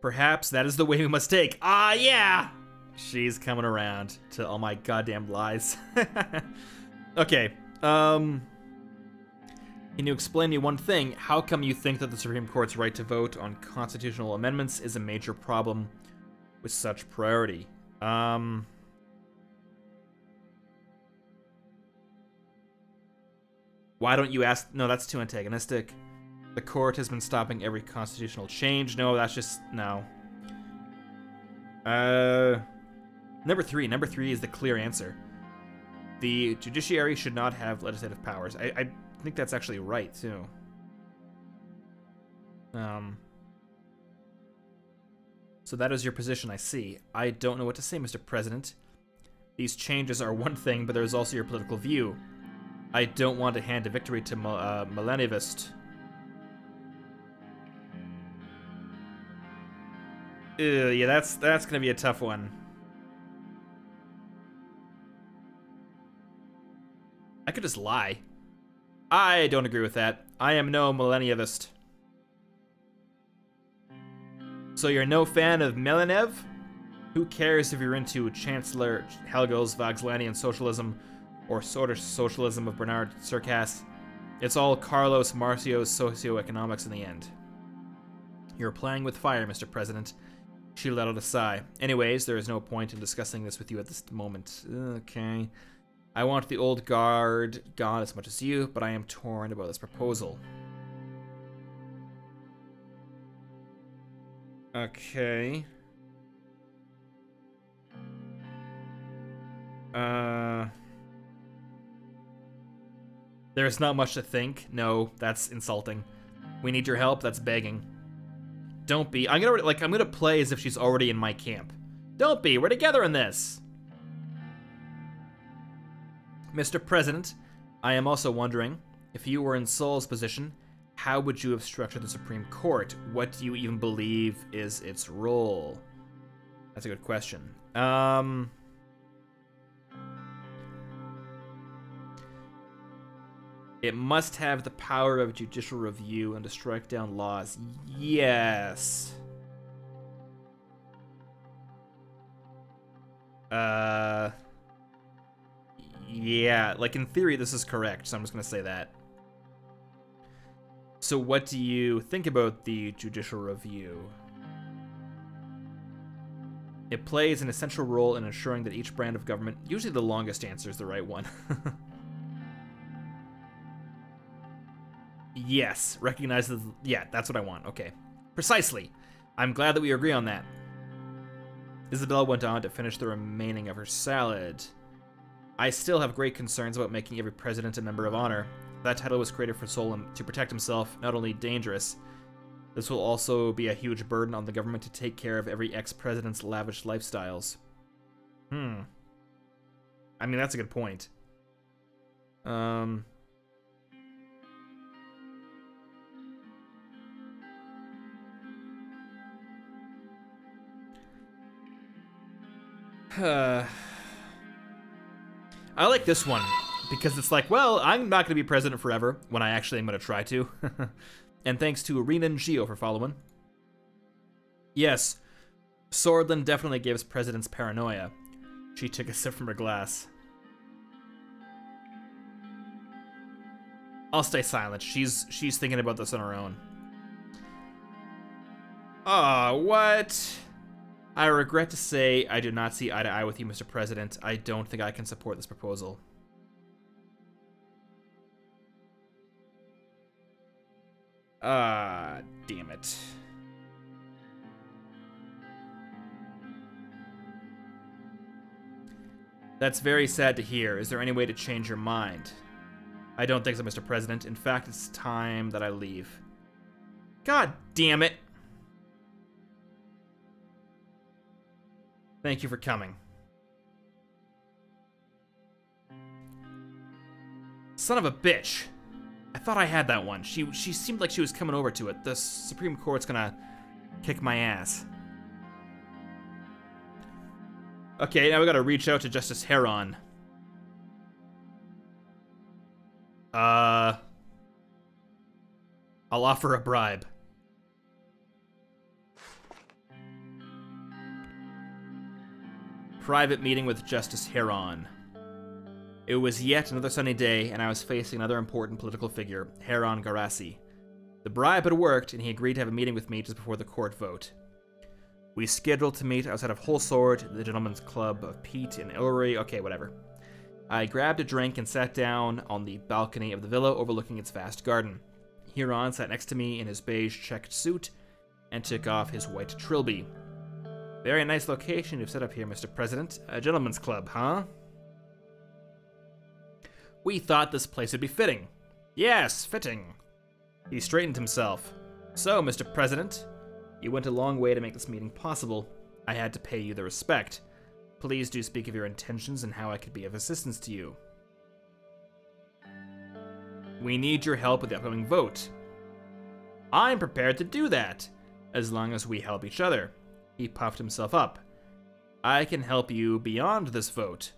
Perhaps that is the way we must take. Ah, yeah! She's coming around to all my goddamn lies. Okay. Can you explain me one thing? How come you think that the Supreme Court's right to vote on constitutional amendments is a major problem with such priority? Why don't you ask? No, that's too antagonistic. The court has been stopping every constitutional change. No, that's just... No. Number 3. Number 3 is the clear answer. The judiciary should not have legislative powers. I think that's actually right, too. So that is your position, I see. I don't know what to say, Mr. President. These changes are one thing, but there is also your political view. I don't want to hand a victory to Milenivist. Yeah, that's gonna be a tough one. I could just lie. I don't agree with that. I am no Milenivist. So you're no fan of Melinev? Who cares if you're into Chancellor Helgel's Voxlanian socialism or sort of socialism of Bernard Cercas? It's all Carlos Marcio's socioeconomics in the end. You're playing with fire, Mr. President. She let out a sigh. Anyways, there is no point in discussing this with you at this moment. Okay. I want the old guard gone as much as you, but I am torn about this proposal. Okay. There's not much to think. No, that's insulting. We need your help. That's begging. Don't be. I'm gonna play as if she's already in my camp. Don't be. We're together in this. Mr. President, I am also wondering, if you were in Sol's position, how would you have structured the Supreme Court? What do you even believe is its role? That's a good question. It must have the power of judicial review and to strike down laws. Yes. Yeah, like in theory this is correct, so I'm just gonna say that. So what do you think about the judicial review? It plays an essential role in ensuring that each brand of government, usually the longest answer is the right one. Yes, recognizes. Yeah, that's what I want. Okay. Precisely. I'm glad that we agree on that. Isabel went on to finish the remaining of her salad. I still have great concerns about making every president a member of honor. That title was created for Sol to protect himself, not only dangerous. This will also be a huge burden on the government to take care of every ex-president's lavish lifestyles. I mean, that's a good point. I like this one because it's like, well, I'm not going to be president forever when I actually am going to try to. And thanks to Arena and Geo for following. Yes, Sordland definitely gives presidents paranoia. She took a sip from her glass. I'll stay silent. She's thinking about this on her own. What? I regret to say I do not see eye to eye with you, Mr. President. I don't think I can support this proposal. Damn it. That's very sad to hear. Is there any way to change your mind? I don't think so, Mr. President. In fact, it's time that I leave. God damn it. Thank you for coming. Son of a bitch. I thought I had that one. She seemed like she was coming over to it. The Supreme Court's gonna kick my ass. Okay, now we gotta reach out to Justice Heron. I'll offer a bribe. Private meeting with Justice Heron. It was yet another sunny day, and I was facing another important political figure, Heron Garassi. The bribe had worked, and he agreed to have a meeting with me just before the court vote. We scheduled to meet outside of Holtsford, the gentleman's club of Pete and Illory. Okay, whatever. I grabbed a drink and sat down on the balcony of the villa overlooking its vast garden. Heron sat next to me in his beige checked suit and took off his white trilby. Very nice location you've set up here, Mr. President. A gentleman's club, huh? We thought this place would be fitting. Yes, fitting. He straightened himself. So, Mr. President, you went a long way to make this meeting possible. I had to pay you the respect. Please do speak of your intentions and how I could be of assistance to you. We need your help with the upcoming vote. I'm prepared to do that, as long as we help each other. He puffed himself up. I can help you beyond this vote.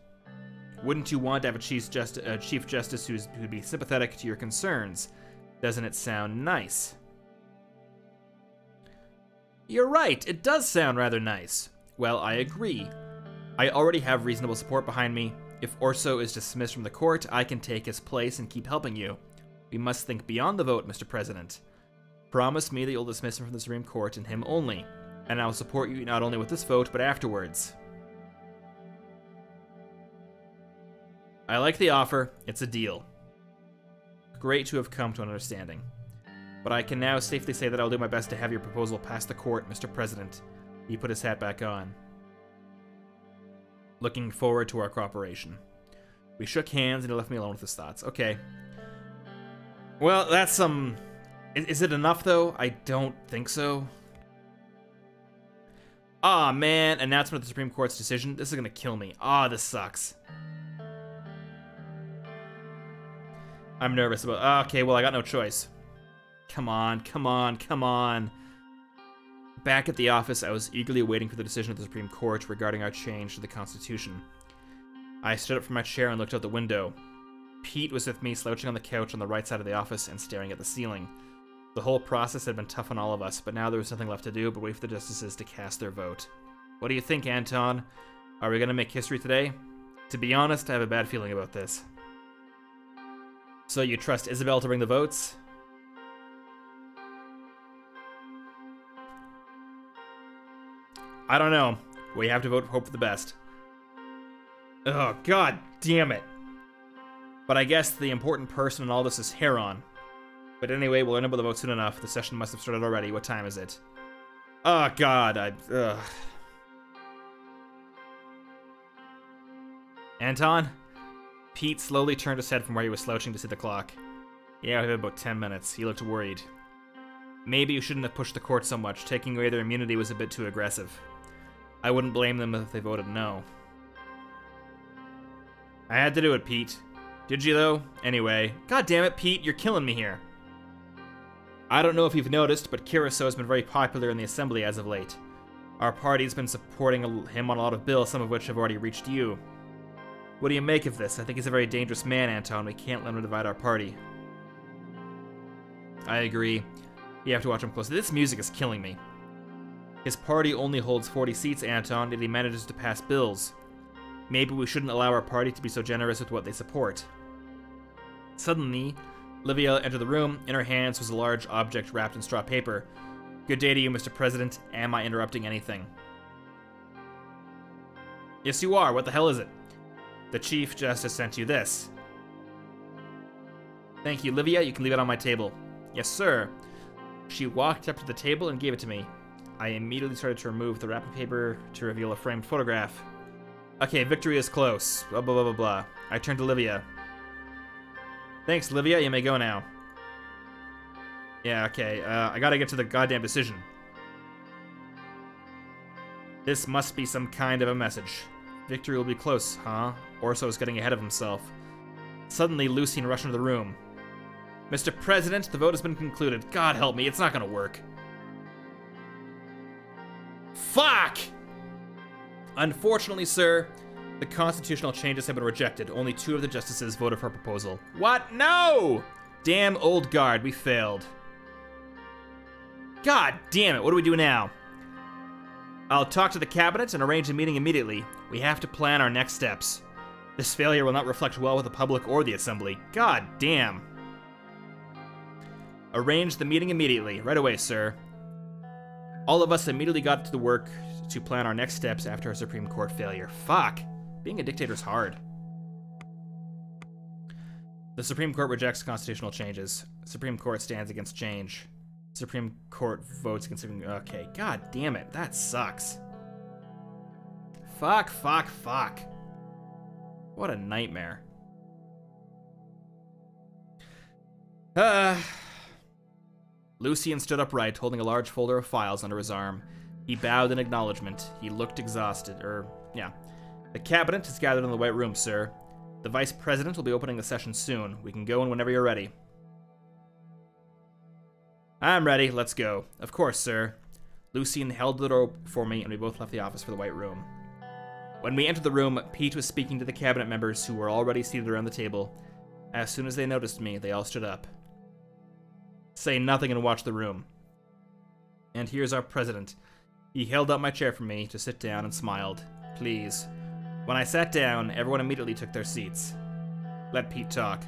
Wouldn't you want to have a Chief Justice who'd be sympathetic to your concerns? Doesn't it sound nice? You're right, it does sound rather nice. Well, I agree. I already have reasonable support behind me. If Orzo is dismissed from the court, I can take his place and keep helping you. We must think beyond the vote, Mr. President. Promise me that you'll dismiss him from the Supreme Court and him only, and I'll support you not only with this vote, but afterwards. I like the offer, it's a deal. Great to have come to an understanding. But I can now safely say that I'll do my best to have your proposal pass the court, Mr. President. He put his hat back on. Looking forward to our cooperation. We shook hands and he left me alone with his thoughts. Okay. Well, that's some... Is it enough, though? I don't think so. Ah, man. Announcement of the Supreme Court's decision. This is gonna kill me. Ah, this sucks. I'm nervous about... Okay, well, I got no choice. Come on, come on, come on. Back at the office, I was eagerly waiting for the decision of the Supreme Court regarding our change to the Constitution. I stood up from my chair and looked out the window. Pete was with me, slouching on the couch on the right side of the office and staring at the ceiling. The whole process had been tough on all of us, but now there was nothing left to do but wait for the justices to cast their vote. What do you think, Anton? Are we going to make history today? To be honest, I have a bad feeling about this. So you trust Isabel to bring the votes? I don't know. We have to hope for the best. Oh, god damn it. But I guess the important person in all this is Heron. But anyway, we'll learn about the vote soon enough. The session must have started already. What time is it? Oh, God. Ugh. Anton? Pete slowly turned his head from where he was slouching to see the clock. Yeah, we have about 10 minutes. He looked worried. Maybe you shouldn't have pushed the court so much. Taking away their immunity was a bit too aggressive. I wouldn't blame them if they voted no. I had to do it, Pete. Did you, though? Anyway. God damn it, Pete, you're killing me here. I don't know if you've noticed, but Caruso has been very popular in the Assembly as of late. Our party's been supporting him on a lot of bills, some of which have already reached you. What do you make of this? I think he's a very dangerous man, Anton. We can't let him divide our party. I agree. You have to watch him closely. This music is killing me. His party only holds 40 seats, Anton, and he manages to pass bills. Maybe we shouldn't allow our party to be so generous with what they support. Suddenly, Livia entered the room. In her hands was a large object wrapped in straw paper. Good day to you, Mr. President. Am I interrupting anything? Yes, you are. What the hell is it? The Chief Justice sent you this. Thank you, Livia. You can leave it on my table. Yes, sir. She walked up to the table and gave it to me. I immediately started to remove the wrapping paper to reveal a framed photograph. Okay, victory is close. Blah, blah, blah, blah, blah. I turned to Livia. Thanks, Livia. You may go now. Yeah, okay. I gotta get to the goddamn decision. This must be some kind of a message. Victory will be close, huh? Orzo is getting ahead of himself. Suddenly, Lucien rushed into the room. Mr. President, the vote has been concluded. God help me, it's not gonna work. Fuck! Unfortunately, sir, the constitutional changes have been rejected. Only 2 of the justices voted for our proposal. What? No! Damn old guard, we failed. God damn it, what do we do now? I'll talk to the cabinet and arrange a meeting immediately. We have to plan our next steps. This failure will not reflect well with the public or the assembly. God damn. Arrange the meeting immediately. Right away, sir. All of us immediately got to the work to plan our next steps after our Supreme Court failure. Fuck. Being a dictator's hard. The Supreme Court rejects constitutional changes. Supreme Court stands against change. Supreme Court votes considering... Okay, god damn it. That sucks. Fuck, fuck, fuck. What a nightmare. Lucien stood upright, holding a large folder of files under his arm. He bowed in acknowledgement. He looked exhausted, yeah. The cabinet is gathered in the White Room, sir. The Vice President will be opening the session soon. We can go in whenever you're ready. I'm ready. Let's go. Of course, sir. Lucien held the door for me, and we both left the office for the White Room. When we entered the room, Pete was speaking to the cabinet members who were already seated around the table. As soon as they noticed me, they all stood up. Say nothing and watch the room. And here's our president. He held up my chair for me to sit down and smiled. Please. When I sat down, everyone immediately took their seats. Let Pete talk.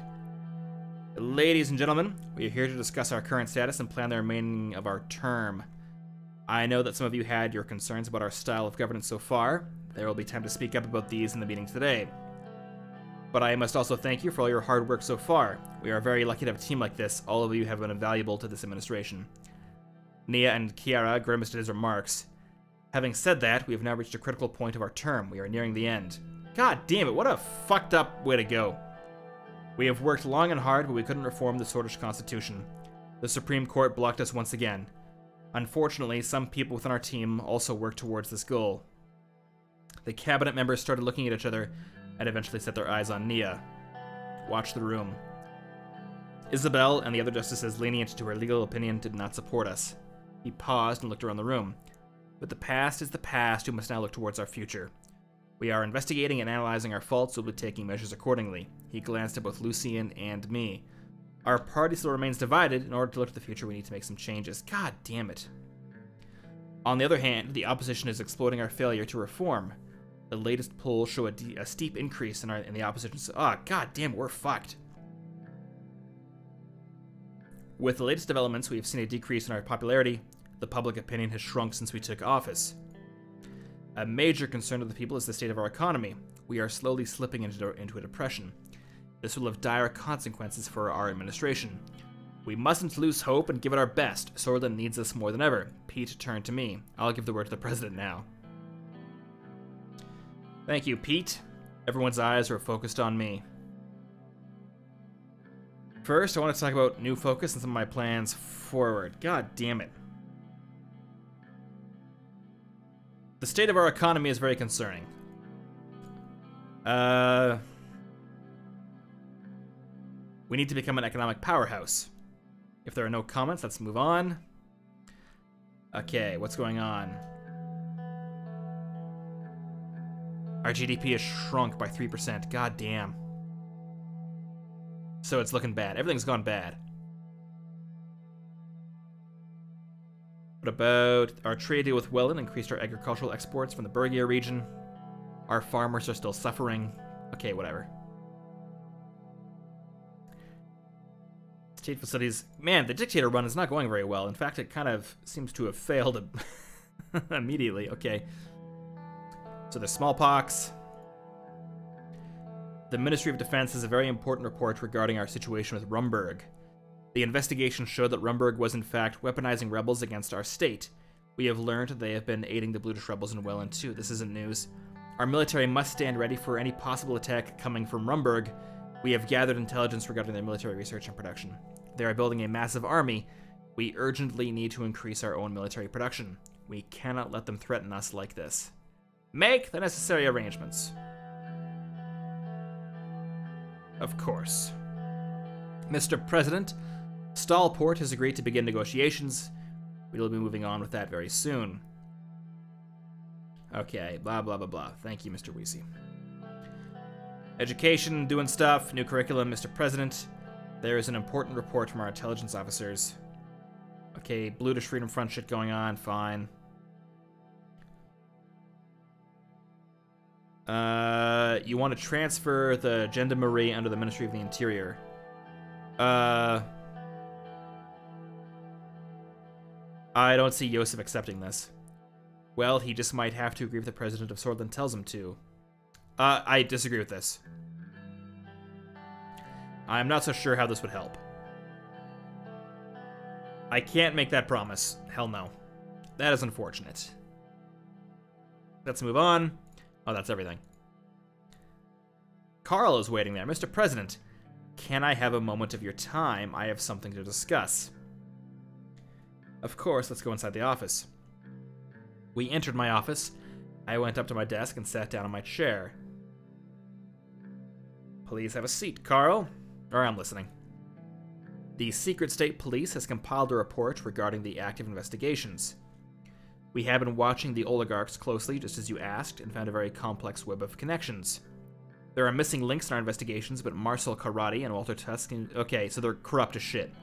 Ladies and gentlemen, we are here to discuss our current status and plan the remaining of our term. I know that some of you had your concerns about our style of governance so far. There will be time to speak up about these in the meeting today. But I must also thank you for all your hard work so far. We are very lucky to have a team like this. All of you have been invaluable to this administration. Nia and Kiara grimaced at his remarks. Having said that, we have now reached a critical point of our term. We are nearing the end. God damn it, what a fucked up way to go. We have worked long and hard, but we couldn't reform the Sordish Constitution. The Supreme Court blocked us once again. Unfortunately, some people within our team also worked towards this goal. The cabinet members started looking at each other and eventually set their eyes on Nia. Watch the room. Isabel and the other justices, lenient to her legal opinion, did not support us. He paused and looked around the room. But the past is the past. We must now look towards our future. We are investigating and analyzing our faults, so we'll be taking measures accordingly. He glanced at both Lucien and me. Our party still remains divided. In order to look to the future, we need to make some changes. God damn it. On the other hand, the opposition is exploiting our failure to reform. The latest polls show a steep increase in the opposition's... Ah, oh, god damn, we're fucked. With the latest developments, we have seen a decrease in our popularity. The public opinion has shrunk since we took office. A major concern of the people is the state of our economy. We are slowly slipping into a depression. This will have dire consequences for our administration. We mustn't lose hope and give it our best. Sordland needs us more than ever. Pete turned to me. I'll give the word to the president now. Thank you, Pete. Everyone's eyes were focused on me. First, I want to talk about new focus and some of my plans forward. God damn it. The state of our economy is very concerning. We need to become an economic powerhouse. If there are no comments, let's move on. Okay, what's going on? Our GDP has shrunk by 3%. God damn. So it's looking bad. Everything's gone bad. What about our trade deal with Welland increased our agricultural exports from the Bergia region? Our farmers are still suffering. Okay, whatever. State facilities. Man, the dictator run is not going very well. In fact, it kind of seems to have failed immediately. Okay. So there's smallpox. The Ministry of Defense has a very important report regarding our situation with Rumburg. The investigation showed that Rumburg was in fact weaponizing rebels against our state. We have learned that they have been aiding the Bludish rebels in Welland too. This isn't news. Our military must stand ready for any possible attack coming from Rumburg. We have gathered intelligence regarding their military research and production. They are building a massive army. We urgently need to increase our own military production. We cannot let them threaten us like this. Make the necessary arrangements. Of course. Mr. President, Stalport has agreed to begin negotiations. We will be moving on with that very soon. Okay, blah, blah, blah, blah. Thank you, Mr. Weesey. Education, doing stuff, new curriculum, Mr. President. There is an important report from our intelligence officers. Okay, Bludish Freedom Front shit going on, fine. You want to transfer the Gendarmerie under the Ministry of the Interior. I don't see Yosef accepting this. Well, he just might have to agree with the president of Sordland tells him to. I disagree with this. I'm not so sure how this would help. I can't make that promise. Hell no. That is unfortunate. Let's move on. Oh, that's everything. Carl is waiting there. Mr. President, can I have a moment of your time? I have something to discuss. Of course, let's go inside the office. We entered my office. I went up to my desk and sat down on my chair. Please have a seat, Carl. Or I'm listening. The Secret State Police has compiled a report regarding the active investigations. We have been watching the oligarchs closely, just as you asked, and found a very complex web of connections. There are missing links in our investigations, but Marcel Caranti and Walter Tusk... Okay, so they're corrupt as shit.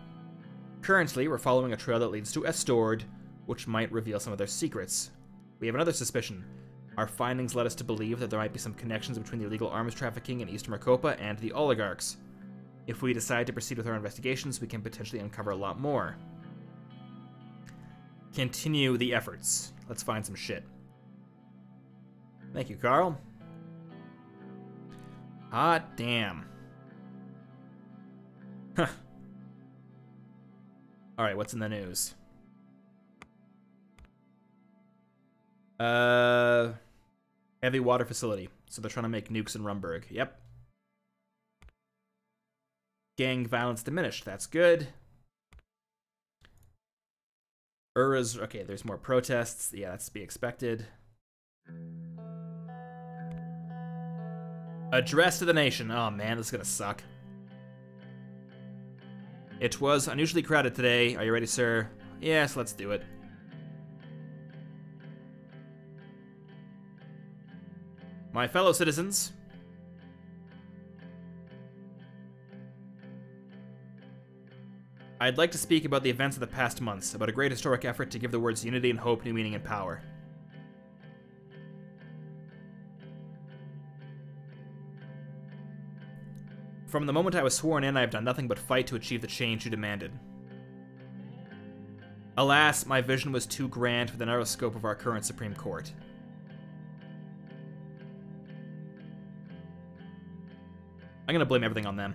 Currently, we're following a trail that leads to Estord, which might reveal some of their secrets. We have another suspicion. Our findings led us to believe that there might be some connections between the illegal arms trafficking in Eastern Mercopa and the oligarchs. If we decide to proceed with our investigations, we can potentially uncover a lot more. Continue the efforts. Let's find some shit. Thank you, Carl. Hot damn. Huh. Alright, what's in the news? Heavy water facility. So they're trying to make nukes in Rumburg. Yep. Gang violence diminished. That's good. Okay, there's more protests. Yeah, that's to be expected. Address to the nation. Oh man, this is gonna suck. It was unusually crowded today. Are you ready, sir? Yes, let's do it. My fellow citizens. I'd like to speak about the events of the past months, about a great historic effort to give the words unity and hope new meaning and power. From the moment I was sworn in, I have done nothing but fight to achieve the change you demanded. Alas, my vision was too grand for the narrow scope of our current Supreme Court. I'm gonna blame everything on them.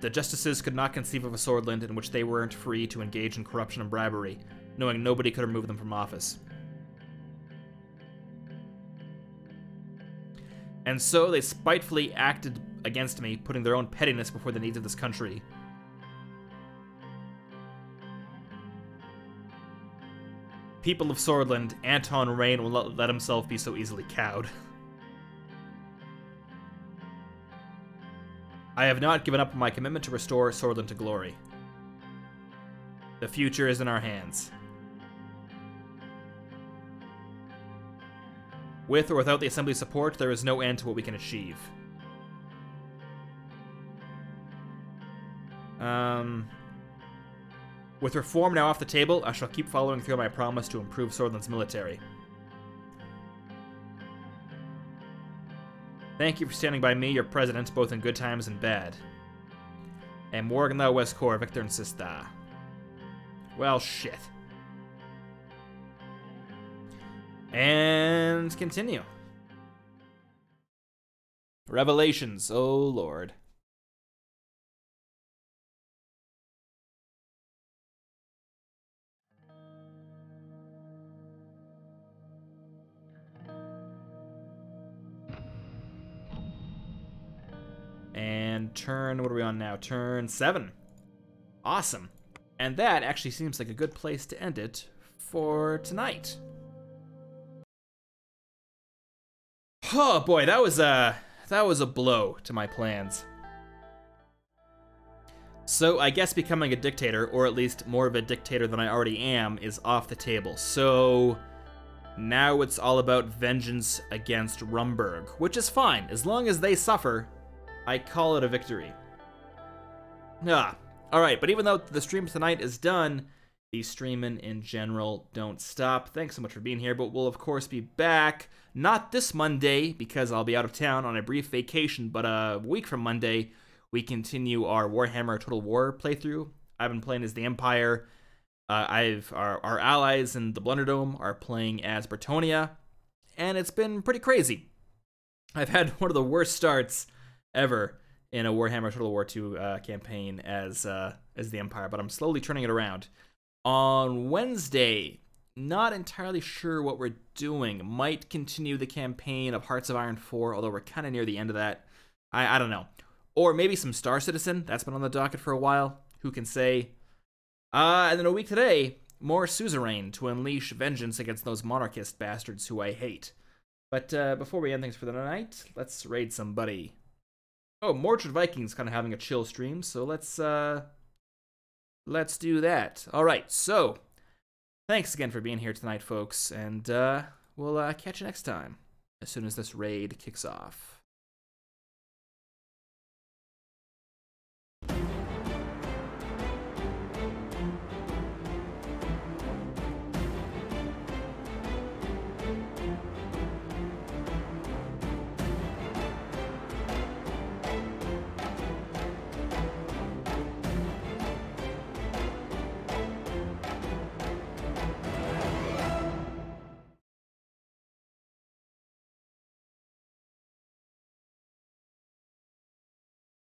The justices could not conceive of a Sordland in which they weren't free to engage in corruption and bribery, knowing nobody could remove them from office. And so they spitefully acted against me, putting their own pettiness before the needs of this country. People of Sordland, Anton Rain will not let himself be so easily cowed. I have not given up my commitment to restore Sordland to glory. The future is in our hands. With or without the Assembly's support, there is no end to what we can achieve. With reform now off the table, I shall keep following through on my promise to improve Sordland's military. Thank you for standing by me, your president, both in good times and bad. And Morgan thou West Corps, Victor and Sista. Well, shit. And continue. Revelations, oh lord. And turn, what are we on now? Turn 7. Awesome. And that actually seems like a good place to end it for tonight. Oh boy, that was a blow to my plans. So I guess becoming a dictator, or at least more of a dictator than I already am, is off the table. So now it's all about vengeance against Rumburg, which is fine. As long as they suffer, I call it a victory. Ah, alright, but even though the stream tonight is done, the streaming in general don't stop. Thanks so much for being here, but we'll of course be back, not this Monday, because I'll be out of town on a brief vacation, but a week from Monday, we continue our Warhammer Total War playthrough. I've been playing as the Empire. Our allies in the Blunderdome are playing as Bretonia, and it's been pretty crazy. I've had one of the worst starts ever in a Warhammer Total War 2 campaign as the Empire, but I'm slowly turning it around. On Wednesday, not entirely sure what we're doing. Might continue the campaign of Hearts of Iron 4, although we're kind of near the end of that. I don't know. Or maybe some Star Citizen. That's been on the docket for a while. Who can say? And then a week today, more Suzerain to unleash vengeance against those monarchist bastards who I hate. But before we end things for the night, let's raid somebody. Oh, Mortured Vikings kind of having a chill stream, so let's do that. All right, so thanks again for being here tonight, folks, and we'll catch you next time as soon as this raid kicks off.